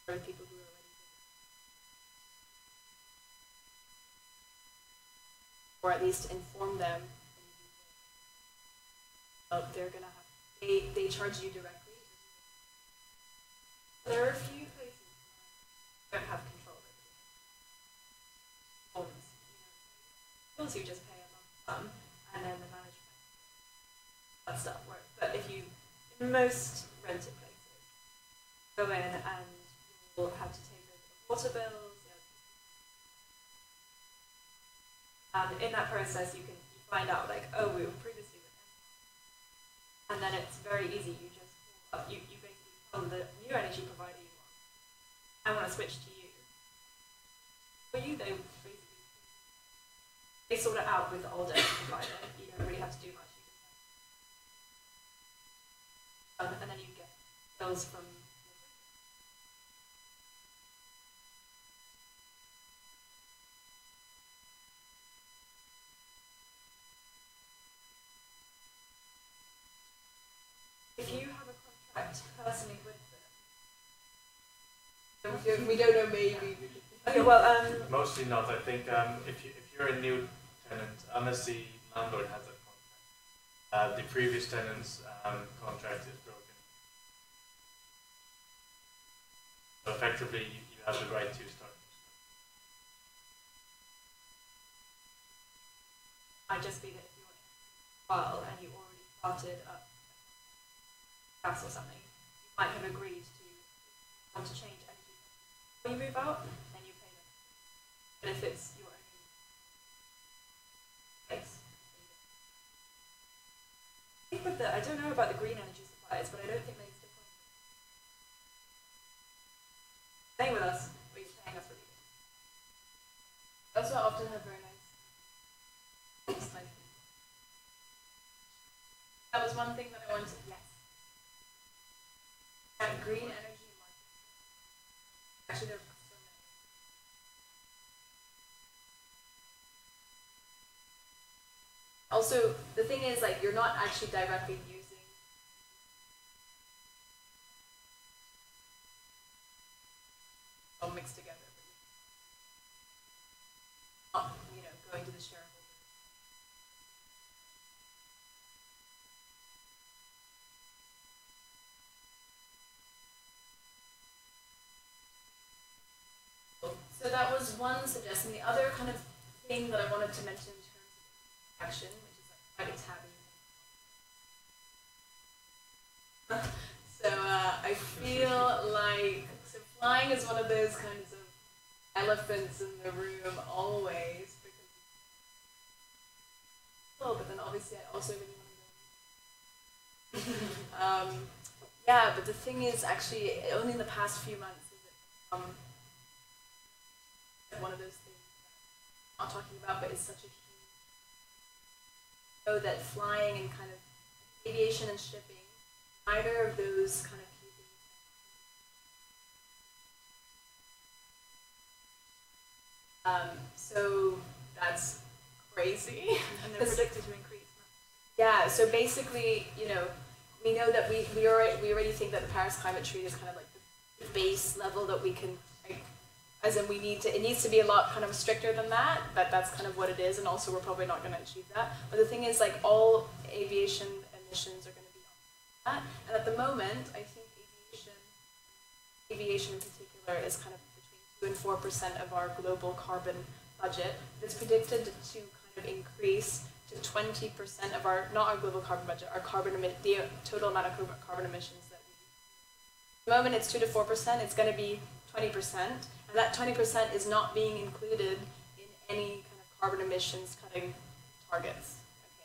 there were people who were already, or at least inform them. Oh, they're gonna have they they charge you directly. There are a few places that don't have control over it. Bills you just pay a lump sum. And then the management, that stuff works. But if you, in most rented places, go in and you'll have to take over the water bills, And in that process, you can find out, like, oh, we were previously with and then it's very easy. You just call up, you, you basically tell the new energy provider you want, I want to switch to you. For you, they basically they sort it out with the old energy provider. You don't really have to do much. You just and then you get bills from. Personally with them. We don't, we don't know, maybe. Okay, well, um, mostly not. I think um, if, you, if you're a new tenant, unless the landlord has a contract, uh, the previous tenant's um, contract is broken. So effectively, you, you have the right to start. It might just be that if you want to file and you already started up gas or something, might have agreed to want to change energy when you move out, then you pay them. But if it's your own place, I think with the I don't know about the green energy suppliers, but I don't think they stick on. Staying with us, we're paying us for you. That's why I often have very nice. That was one thing that I wanted to yes. That green energy market. Actually, there are so many. Also, the thing is, like, you're not actually directly using. All mixed together. But not, you know, going to the shareholder. So that was one suggestion. The other kind of thing that I wanted to mention in terms of action, which is like quite a taboo. So uh, I feel like so flying is one of those kinds of elephants in the room always, because oh, but then obviously I also really want to go. um, yeah, but the thing is, actually, only in the past few months is it. Um, one of those things that I'm not talking about, but it's such a huge so that flying and kind of aviation and shipping, neither of those kind of key things. Um, so that's crazy. And they're predicted to increase. Yeah, so basically, you know, we know that we, we, already, we already think that the Paris Climate Treaty is kind of like the base level that we can as in we need to, it needs to be a lot kind of stricter than that, but that's kind of what it is, and also we're probably not going to achieve that. But the thing is, like, all aviation emissions are going to be on that, and at the moment, I think aviation, aviation in particular is kind of between two and four percent of our global carbon budget. It's predicted to kind of increase to twenty percent of our, not our global carbon budget, our carbon, the total amount of carbon emissions that we. At the moment, it's two to four percent, it's going to be twenty percent. And that twenty percent is not being included in any kind of carbon emissions cutting targets.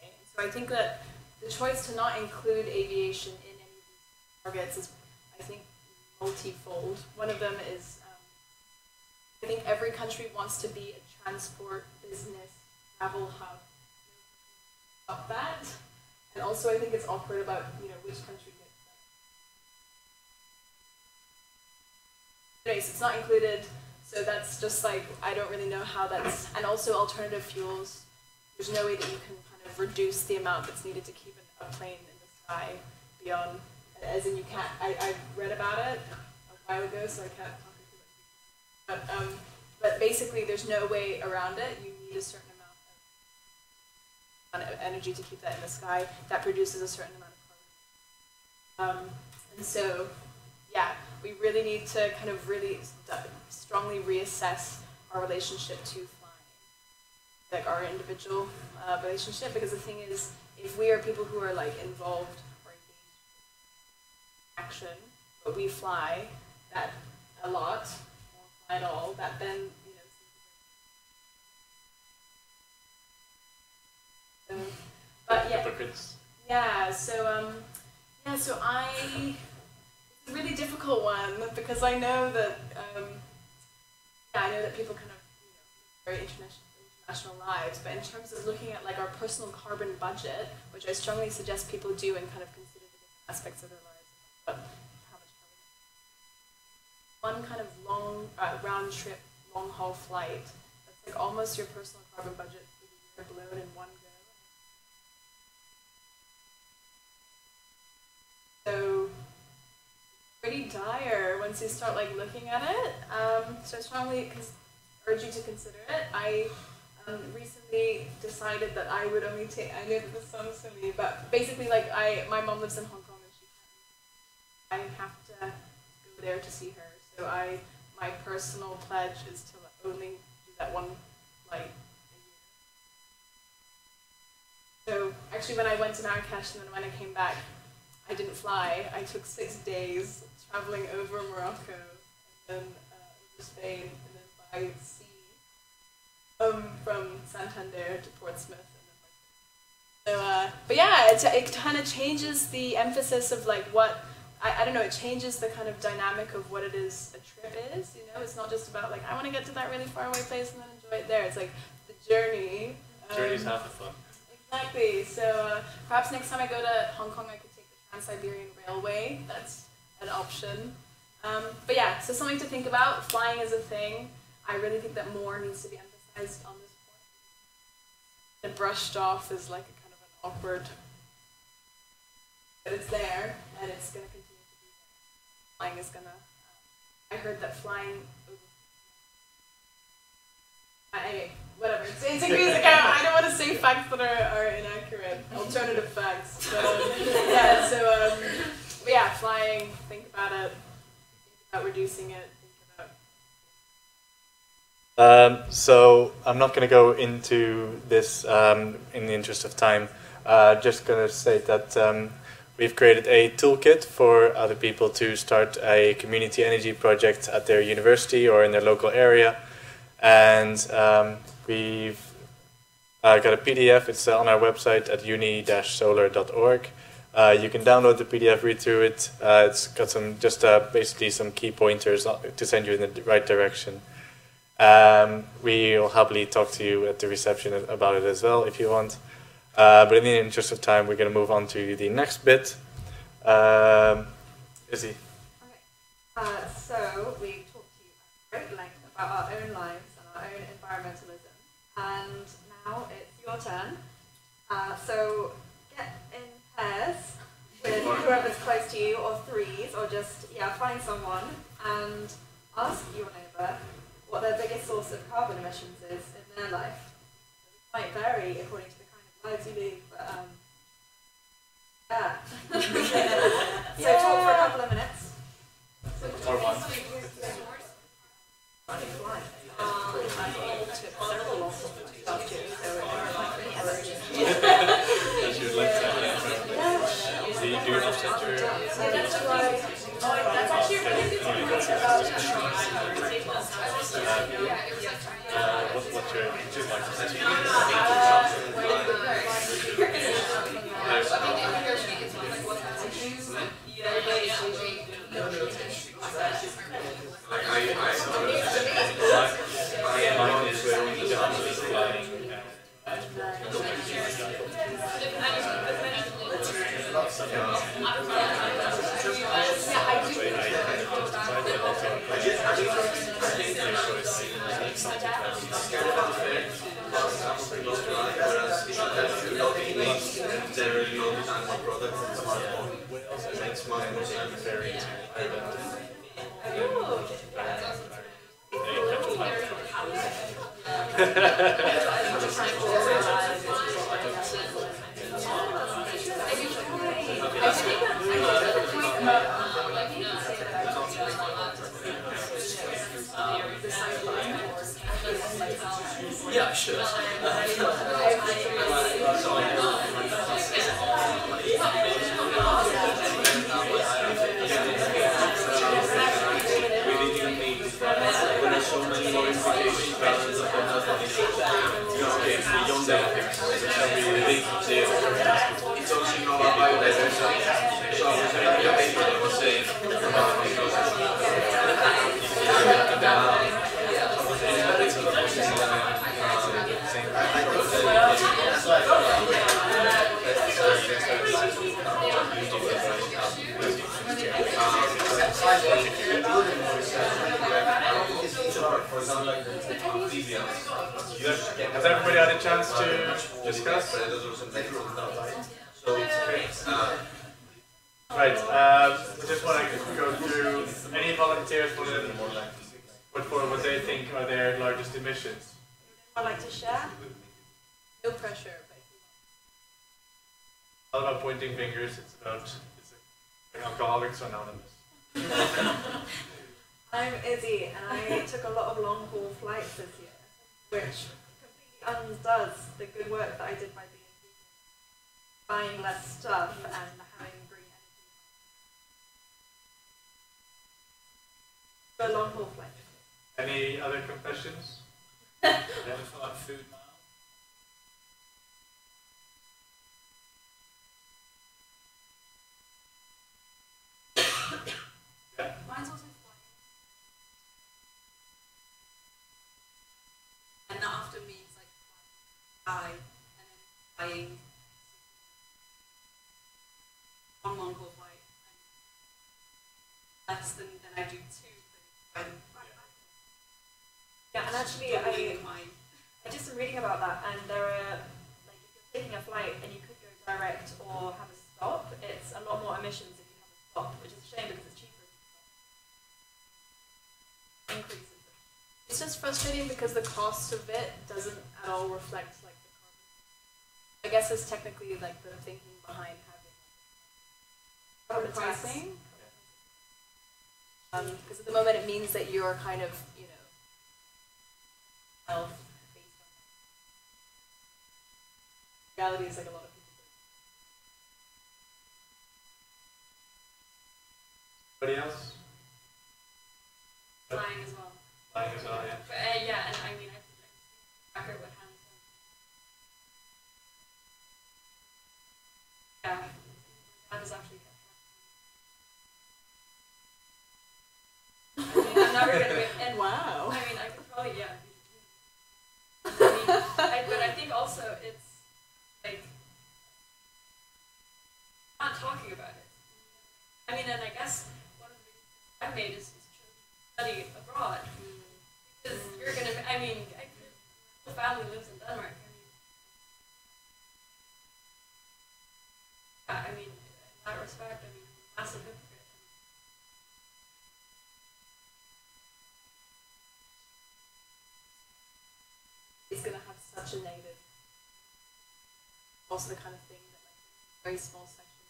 Okay? So I think that the choice to not include aviation in any of these targets is, I think, multifold. One of them is, um, I think every country wants to be a transport, business, travel hub. About that. And also I think it's awkward about, you know, which country. Anyways, it's not included, so that's just like, I don't really know how that's, and also alternative fuels, there's no way that you can kind of reduce the amount that's needed to keep a plane in the sky beyond, as in you can't, I, I read about it a while ago, so I can't talk about it. But, um, but basically there's no way around it, you need a certain amount of energy to keep that in the sky, that produces a certain amount of carbon. Um, and so, yeah. We really need to kind of really strongly reassess our relationship to flying, like our individual uh, relationship, because the thing is, if we are people who are like involved or engaged in action, but we fly that a lot, or fly at all, that then, you know, So, but yeah, hypocrites. Yeah. So um, yeah. So I. It's a really difficult one because I know that um, yeah, I know that people kind of you know, very international. National lives, but in terms of looking at like our personal carbon budget, which I strongly suggest people do and kind of consider the different aspects of their lives, but how much carbon. One kind of long uh, round trip, long haul flight that's like almost your personal carbon budget for the year blown in one go. So pretty dire once you start like looking at it. Um, so I strongly urge you to consider it. I Um, recently decided that I would only take, I know that this sounds silly, but basically like I, my mom lives in Hong Kong and she I have to go there to see her. So I, my personal pledge is to only do that one flight a year. So actually when I went to Marrakesh and then when I came back, I didn't fly. I took six days traveling over Morocco and then uh, over Spain and then by sea. Um, from Santander to Portsmouth, and then like, so uh, but yeah, it, it kind of changes the emphasis of like what I, I don't know. It changes the kind of dynamic of what it is a trip is. You know, it's not just about like I want to get to that really far away place and then enjoy it there. It's like the journey. Um, Journey's half the fun. Exactly. So uh, perhaps next time I go to Hong Kong, I could take the Trans-Siberian Railway. That's an option. Um, but yeah, so something to think about. Flying is a thing. I really think that more needs to be emphasized on this point. And brushed off is like a kind of an awkward, but it's there and it's going to continue to be there. Flying is going to, uh, I heard that flying, anyway, whatever, it's, it's a music out. I don't want to say facts that are, are inaccurate, alternative facts, so yeah, so um, yeah, flying, think about it, think about reducing it. Um, so I'm not going to go into this um, in the interest of time. Uh, just going to say that um, we've created a toolkit for other people to start a community energy project at their university or in their local area. And um, we've uh, got a P D F. It's on our website at uni dash solar dot org. Uh, you can download the P D F, read through it. Uh, it's got some just uh, basically some key pointers to send you in the right direction. Um, we will happily talk to you at the reception about it as well if you want. Uh, but in the interest of time, we're going to move on to the next bit. Um, Izzy. Okay. Uh, so we've talked to you at great length about our own lives and our own environmentalism. And now it's your turn. Uh, so get in pairs with whoever's close to you, or threes, or just, yeah, find someone and ask your neighbour what their biggest source of carbon emissions is in their life. It might vary according to the kind of lives you lead, but um, yeah. So yeah. Talk for a couple of minutes. So or one. So you do not center. That's actually a really good thing about Uh, what, what's your, your yeah, sure. Beyond that, Has everybody had a chance to discuss? Right, uh, I just want to go through any volunteers for the, what for what they think are their largest emissions. I'd like to share. No pressure. It's not about pointing fingers, it's about it's like Alcoholics Anonymous. I'm Izzy, and I took a lot of long haul flights this year, which completely undoes the good work that I did by being buying less stuff and having green energy for long haul flights. Any other confessions? Never thought food. Than, than I do too. But yeah, and actually, I I did some reading about that, and there are like if you're taking a flight and you could go direct or have a stop, it's a lot more emissions if you have a stop, which is a shame because it's cheaper. Increases. It's just frustrating because the cost of it doesn't at all reflect like the carbon. I guess it's technically like the thinking behind having carbon pricing. Because um, at the moment it means that you're kind of, you know, health based on reality is like a lot of people. Anybody else? Flying as well. Flying as well, yeah. But, uh, yeah, and I mean, I think like accurate what Hannah said. Yeah, that was actually. Now we're gonna be, and wow. I mean, I could probably, yeah. I mean, I, but I think also it's like not talking about it. I mean, and I guess one of the things I've made is to study abroad because mm. you're gonna. I mean, I could, the family lives in Denmark. I mean, yeah, I mean, in that respect, I mean, massive. It's going to have such a negative, also the kind of thing that like very small section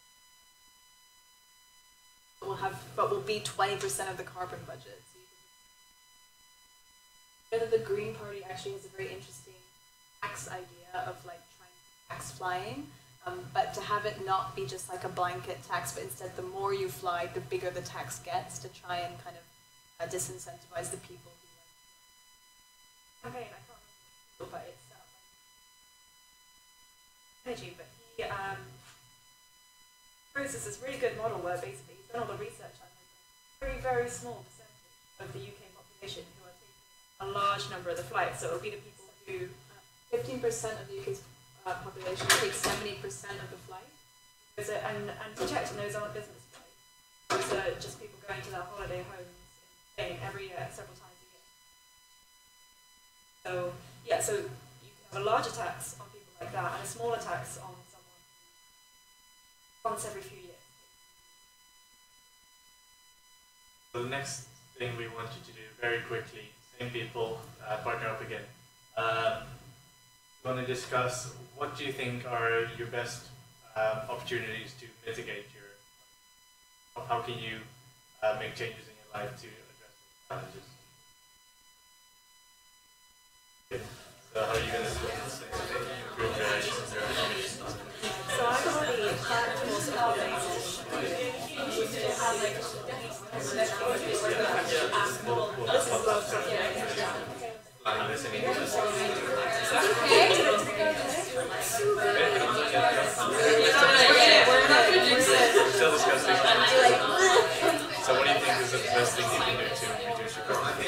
will have, but will be twenty percent of the carbon budget. So you can, whether the Green Party actually has a very interesting tax idea of like trying to tax flying, um, but to have it not be just like a blanket tax, but instead the more you fly, the bigger the tax gets to try and kind of uh, disincentivize the people who like. Okay. By itself. Energy, but he um, proposes this really good model where basically he's done all the research on a very, very small percentage of the U K population who are taking a large number of the flights. So it will be the people who fifteen percent of the U K's uh, population takes seventy percent of the flight. So, and, and projecting those aren't business flights. Those are just people going to their holiday homes in Spain every year, several times a year. So. Yeah, so you can have a larger tax on people like that and a smaller tax on someone once every few years. The next thing we want you to do very quickly, same people, uh, partner up again. Uh, we want to discuss what do you think are your best uh, opportunities to mitigate your, how can you uh, make changes in your life to address the challenges? So how are you going to improve your relations? So I'm already back to most colleagues. best thing you can do to reduce your carbon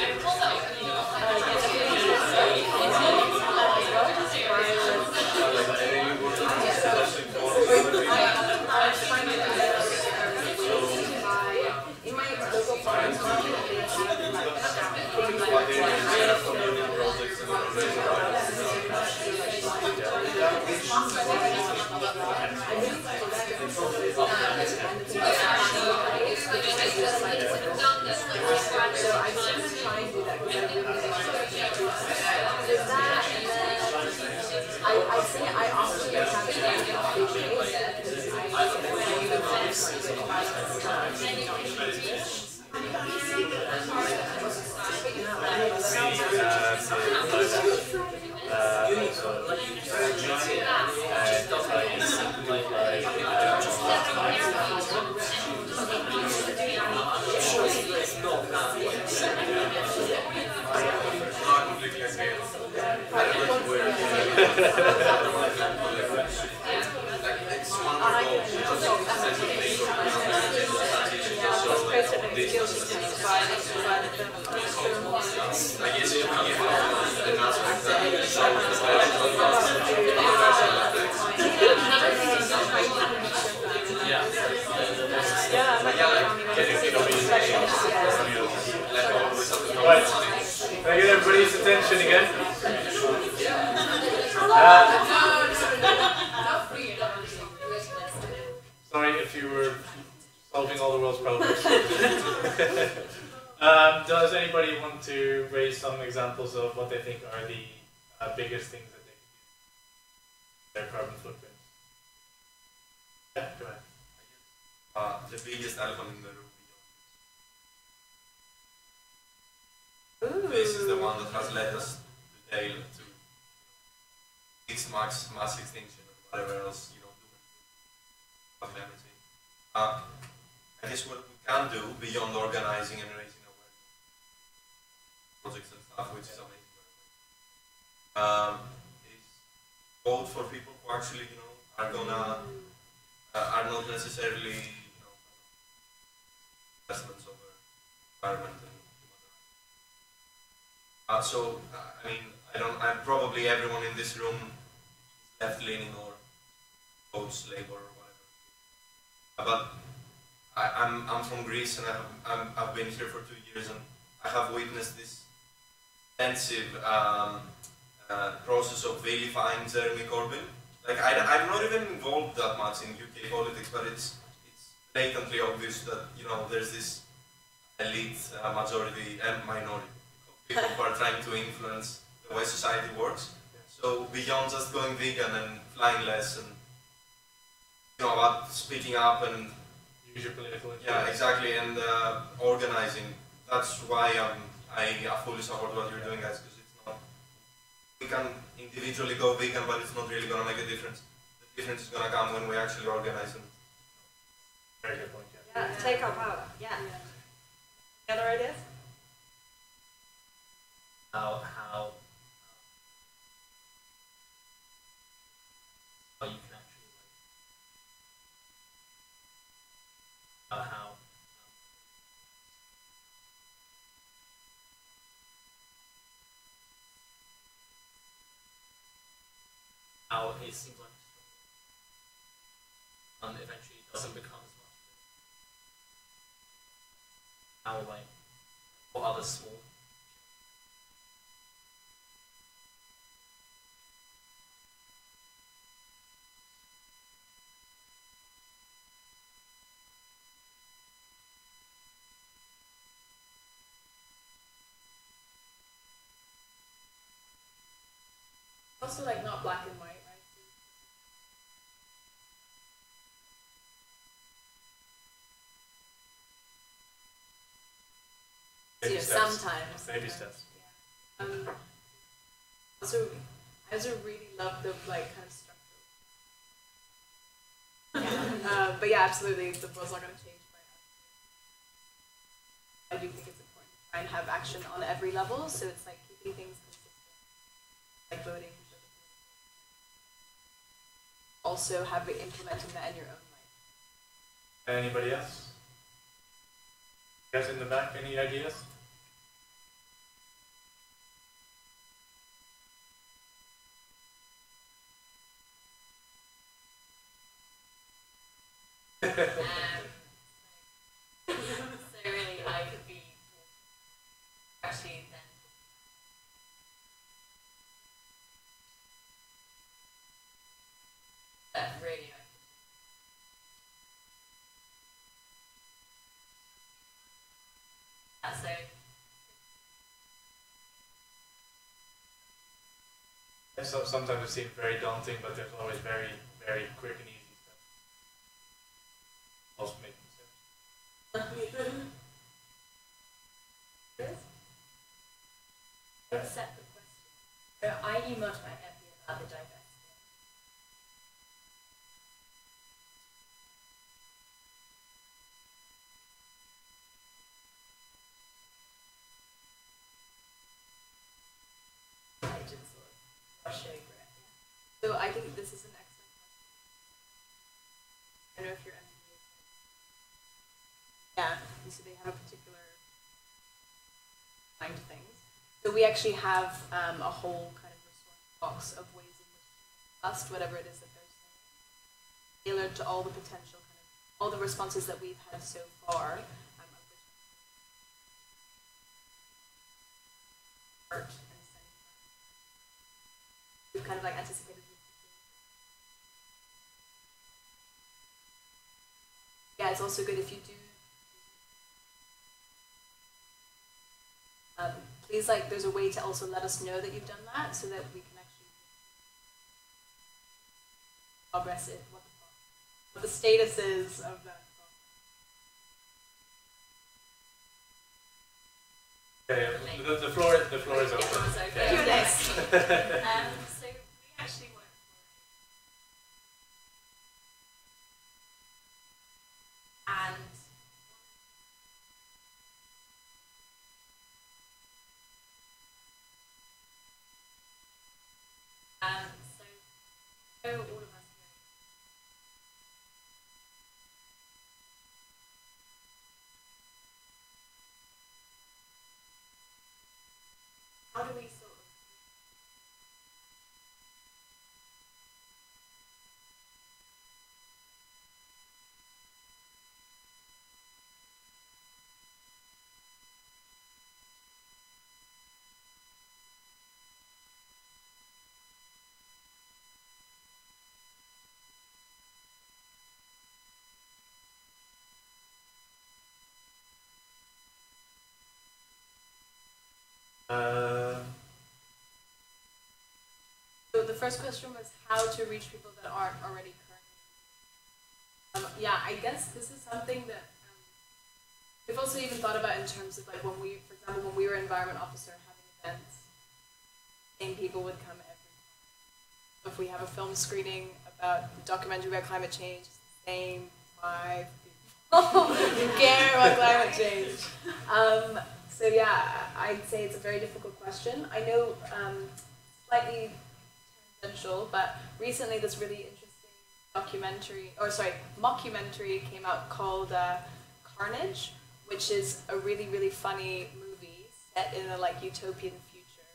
of what they think are the uh, biggest things that they can do, their carbon footprint. Yeah, go ahead. Uh, the biggest elephant in the room. Ooh. This is the one that has led us today to six max, mass extinction or whatever else, you know, doing of energy. Uh, and it's what we can do beyond organizing and raising awareness projects. Which is amazing. Um, it's both for people who actually, you know, are gonna uh, are not necessarily, you know, investments over environment and human rights. Uh, so I mean, I don't. I probably everyone in this room is left leaning or votes Labour or whatever. Uh, but I, I'm I'm from Greece and I've I'm, I've been here for two years and I have witnessed this extensive um, uh, process of vilifying Jeremy Corbyn. Like I, I'm not even involved that much in U K politics, but it's it's blatantly obvious that, you know, there's this elite uh, majority and minority of people who are trying to influence the way society works. So beyond just going vegan and flying less, and you know, about speaking up and use your political influence. Yeah, exactly, and uh, organizing. That's why I'm. I fully support what you're doing, guys, because it's not, we can individually go vegan, but it's not really going to make a difference. The difference is going to come when we actually organize and... Very good point, yeah. Yeah, take our power, yeah. Any other ideas? How, how, how you can actually, how, how how it seems like and um, eventually it doesn't become as much. How, like, what other small? Also, like, not black and white. Yeah, sometimes. Baby steps. Yeah. Um, also, I also really love the like kind of structure. Yeah. uh, but yeah, absolutely, the world's not going to change by us. I do think it's important to try and have action on every level. So it's like keeping things consistent, like voting. Also, have it implementing that in your own life. Anybody else? Guys in the back, any ideas? um, so, so really, I could be actually then. But really, I So, yes, so sometimes it seems very daunting, but there's always very, very quick and easy stuff. Also make mistakes. Yes. Accept the question. So I emailed my M P about the divest. So I think this is an excellent question. I don't know if your M P is yeah, and so they have a particular mind things. So we actually have um, a whole kind of resource box of ways in which to adjust whatever it is that they're saying, tailored to all the potential kind of all the responses that we've had so far. Um, we've kind of like anticipated. Yeah, it's also good if you do. Um, please, like, there's a way to also let us know that you've done that so that we can actually progress it. What the, what the status is of that. Okay, the, the floor, the floor is open. Yeah, you're next. um, so we actually. And um, so, so all of us know. How do we sort of Uh, so the first question was how to reach people that aren't already currently. Um, yeah, I guess this is something that um, we've also even thought about in terms of like when we, for example, when we were environment officer having events, and people would come every time. If we have a film screening about the documentary about climate change, it's the same five people who care about climate change. Um, So yeah, I'd say it's a very difficult question. I know um, slightly tangential, but recently this really interesting documentary, or sorry, mockumentary came out called uh, Carnage, which is a really, really funny movie set in a like utopian future,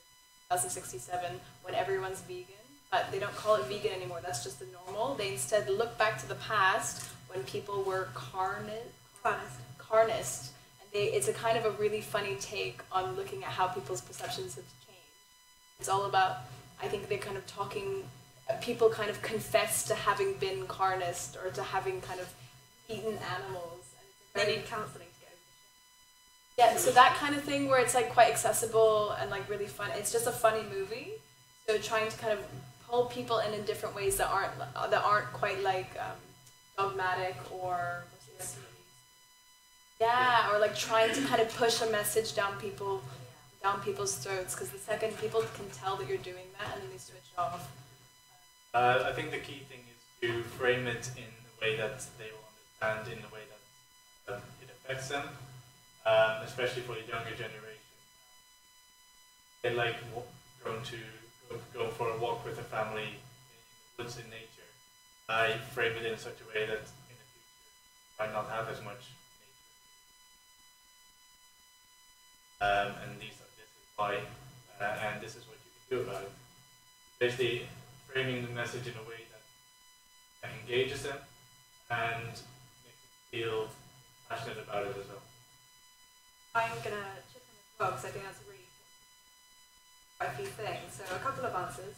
twenty sixty-seven, when everyone's vegan, but they don't call it vegan anymore, that's just the normal. They instead look back to the past when people were carni- carnist, carnist. They, it's a kind of a really funny take on looking at how people's perceptions have changed. It's all about, I think they're kind of talking, people kind of confess to having been carnist or to having kind of eaten animals. And they need counseling to get over the shit. Yeah, so that kind of thing where it's like quite accessible and like really fun. It's just a funny movie. So trying to kind of pull people in in different ways that aren't, that aren't quite like um, dogmatic or... Yeah, or like trying to kind of push a message down people, down people's throats, because the second people can tell that you're doing that, and then they switch off. Uh, I think the key thing is to frame it in the way that they will understand, in the way that uh, it affects them, um, especially for the younger generation. They like walk, going to go, go for a walk with a family in the woods in nature. I frame it in such a way that in the future, I might not have as much. um, and these, this is why, uh, and this is what you can do about it. Basically, framing the message in a way that engages them and makes them feel passionate about it as well. I'm going to chip in as well because I think that's really quite a few things. So a couple of answers.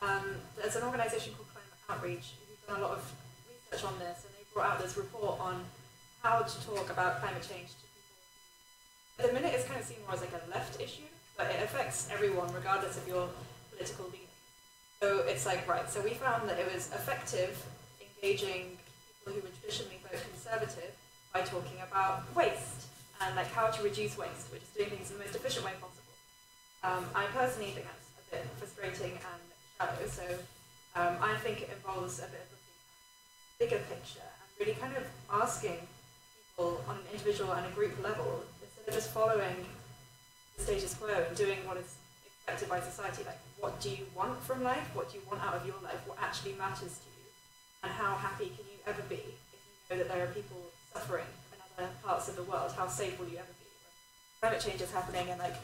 Um, there's an organisation called Climate Outreach who've done a lot of research on this, and they brought out this report on how to talk about climate change to people. At the minute, it's kind of seen more as like a left issue, but it affects everyone regardless of your political leanings. So it's like, right, so we found that it was effective engaging people who were traditionally vote conservative by talking about waste and like how to reduce waste, which is doing things in the most efficient way possible. Um, I personally think that's a bit frustrating and shallow, so um, I think it involves a bit of a bigger picture and really kind of asking people on an individual and a group level, instead of just following the status quo and doing what is expected by society, like what do you want from life, what do you want out of your life, what actually matters to you, and how happy can you ever be if you know that there are people suffering in other parts of the world, how safe will you ever be when climate change is happening and like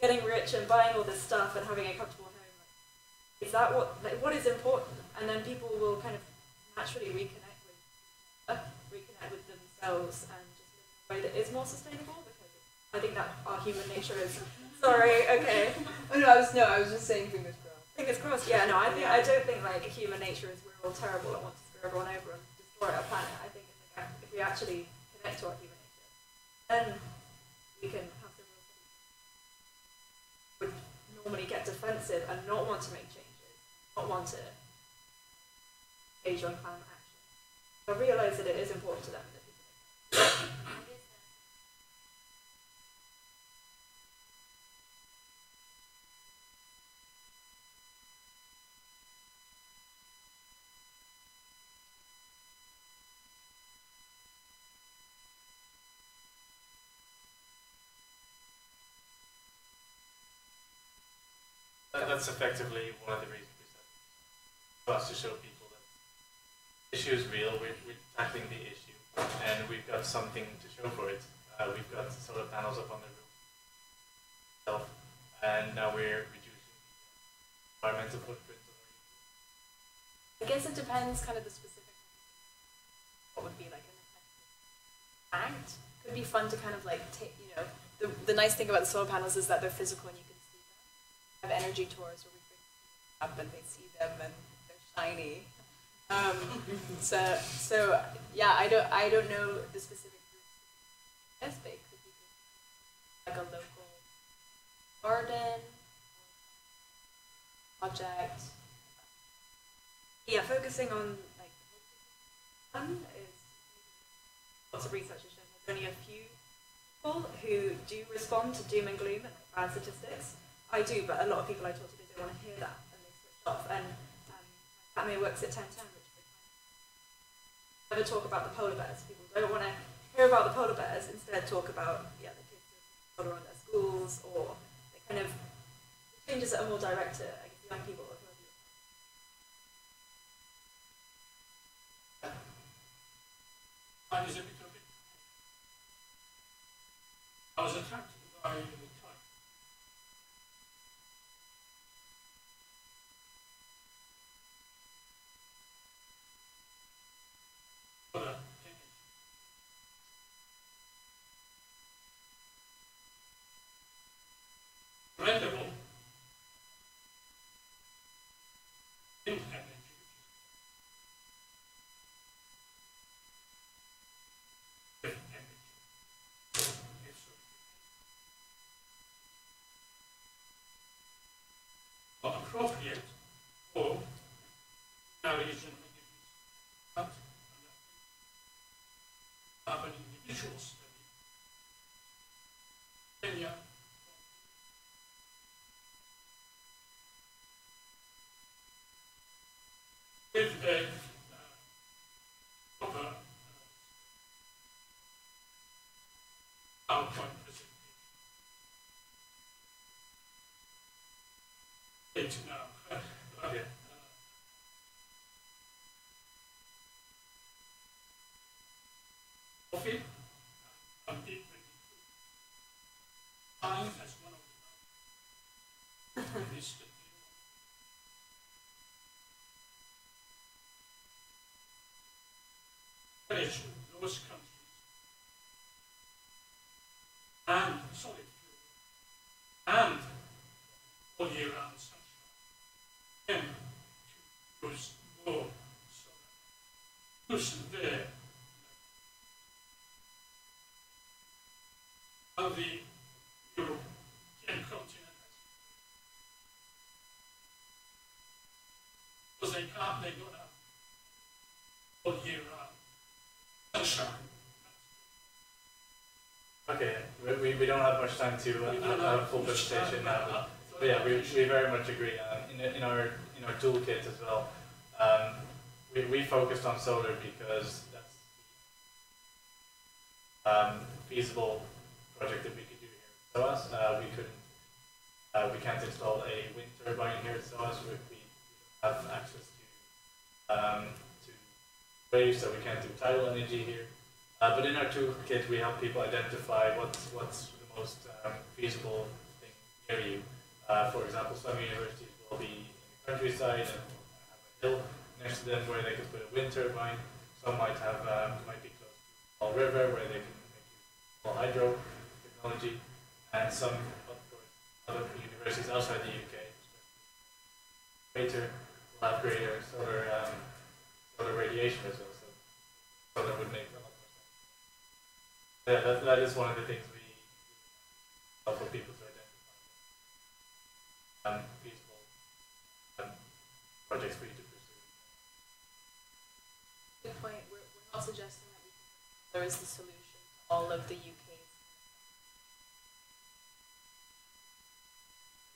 getting rich and buying all this stuff and having a comfortable home. Like, is that what, like, what is important? And then people will kind of naturally reconnect with uh, reconnect with themselves and just live in a way that is more sustainable, because I think that our human nature is, sorry, okay. no, I was, no, I was just saying fingers crossed. Fingers crossed, yeah, no, I, think, I don't think like human nature is we're all terrible and want to screw everyone over and destroy our planet. I think it's like, if we actually connect to our human nature, then we can have the real would normally get defensive and not want to make changes, not want to engage on climate action. But I realise that it is important to them. That people that's effectively one of the reasons we set it for us to show people that the issue is real, we're, we're tackling the issue, and we've got something to show for it. Uh, we've got solar panels up on the roof itself, and now we're reducing the environmental footprint. I guess it depends kind of the specific what would be like an act. Could be fun to kind of like take, you know, the, the nice thing about the solar panels is that they're physical and you can have energy tours where we bring them up and they see them and they're shiny. Um, so, so yeah, I don't, I don't know the specific groups. They could be like a local garden project. Yeah, focusing on like one is lots of research has shown there's only a few people who do respond to doom and gloom and bad statistics. I do, but a lot of people I talk to, they don't want to hear that, and they switch off. And um, that may works at ten ten, which is a never talk about the polar bears. People don't want to hear about the polar bears. Instead, talk about yeah, the kids who are on their schools, or the kind of the changes that are more direct to I guess, young people. I was attracted by. Appropriate for navigation of individuals. Kenya. If they over outcome. No. Okay. Okay. Okay. Brixton. Those countries and solid fuel and all year round sunshine, then to use more solar. Listen there. How the European continent has because they can't, they don't have all year round. Okay, we, we, we don't have much time to uh, have a full presentation now, but yeah, we, we very much agree. Um, in, in our in our toolkit as well, um, we, we focused on solar because that's um, a feasible project that we could do here at SOAS. Uh, we couldn't, uh, we can't install a wind turbine here at SOAS. We, we have access to. Um, waves, so we can't do tidal energy here. Uh, but in our toolkit, we help people identify what's what's the most um, feasible thing near you. Uh, for example, some universities will be in the countryside and have a hill next to them where they could put a wind turbine. Some might have um, might be close to a small river where they can make small hydro technology, and some of course other universities outside the U K, later will have greater solar. Um, Solar radiation as well, so, so that would make a lot more sense. Yeah, that, that is one of the things we help for people to identify um, feasible um, projects for you to pursue. Good point. We're, we're not suggesting that we think there is the solution to all of the U K's.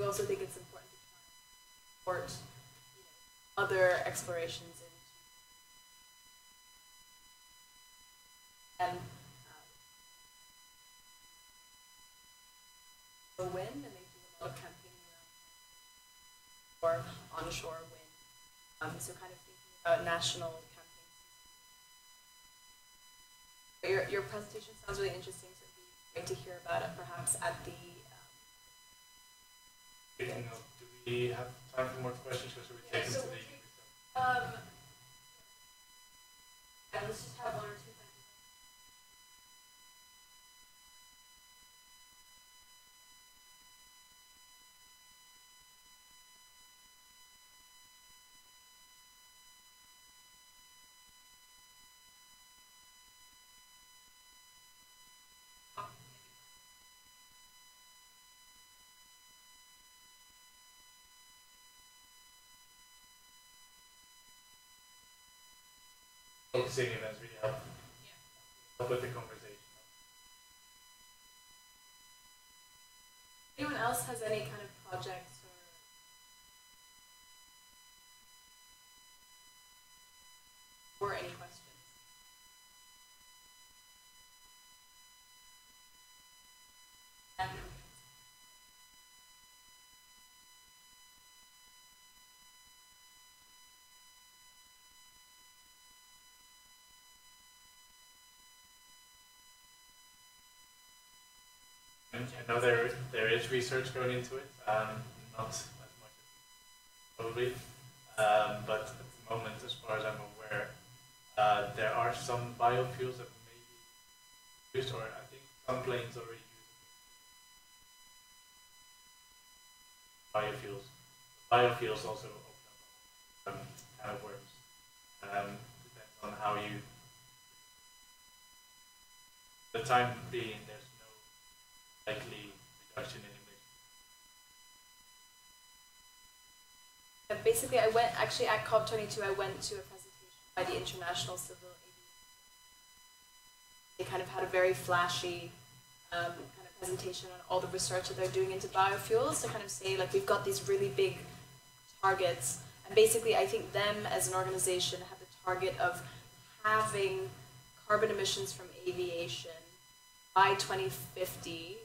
We also think it's important to support you know, other explorations in and um, wind, and they do a lot of campaigning around or onshore wind. Um, so kind of thinking about national campaigns. But your, your presentation sounds really interesting, so it would be great to hear about it perhaps at the... Um, okay, no, do we have time for more questions, or should we take yeah, so them to we'll the... Take, um, yeah, let's just have one or two. Focusing events really help, yeah. help with the conversation. Anyone else has any kind of projects or or any questions? Um, I know there, there is research going into it, um, not as much as probably, um, but at the moment, as far as I'm aware, uh, there are some biofuels that may be used, or I think some planes already use biofuels. Biofuels also open up um, kind of worms. Um, depends on how you... The time being, there's likely reduction in emissions. Yeah, basically, I went actually at COP twenty-two. I went to a presentation by the International Civil Aviation. They kind of had a very flashy um, kind of presentation on all the research that they're doing into biofuels to kind of say like we've got these really big targets, and basically, I think them as an organization have the target of halving carbon emissions from aviation by twenty fifty,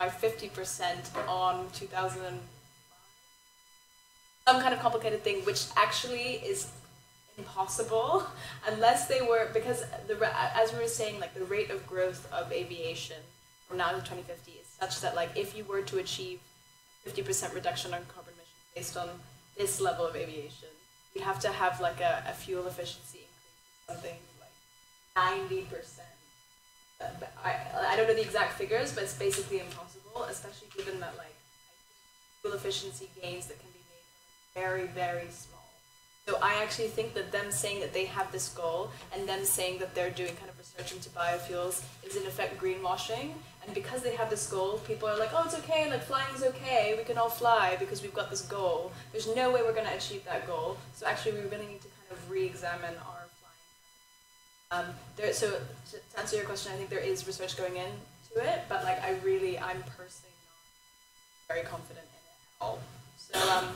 by fifty percent on two thousand five. Some kind of complicated thing, which actually is impossible unless they were, because the as we were saying, like the rate of growth of aviation from now to twenty fifty is such that like if you were to achieve fifty percent reduction on carbon emissions based on this level of aviation. You'd have to have like a, a fuel efficiency increase, something like ninety percent. Uh, but I, I don't know the exact figures, but it's basically impossible, especially given that like fuel efficiency gains that can be made are very, very small. So I actually think that them saying that they have this goal and them saying that they're doing kind of research into biofuels is in effect greenwashing. And because they have this goal, people are like, oh, it's okay, like flying's okay, we can all fly because we've got this goal. There's no way we're going to achieve that goal. So actually we really need to kind of re-examine our Um, there, so to answer your question, I think there is research going into it, but like I really, I'm personally not very confident in it at all. So um,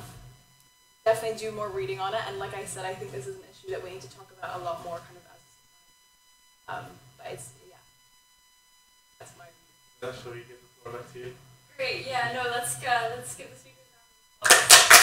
definitely do more reading on it, and like I said, I think this is an issue that we need to talk about a lot more, kind of as a society. Um, but it's yeah, that's my view. Shall we give the floor back to you? Great, yeah, no, let's uh, let's give the speaker now.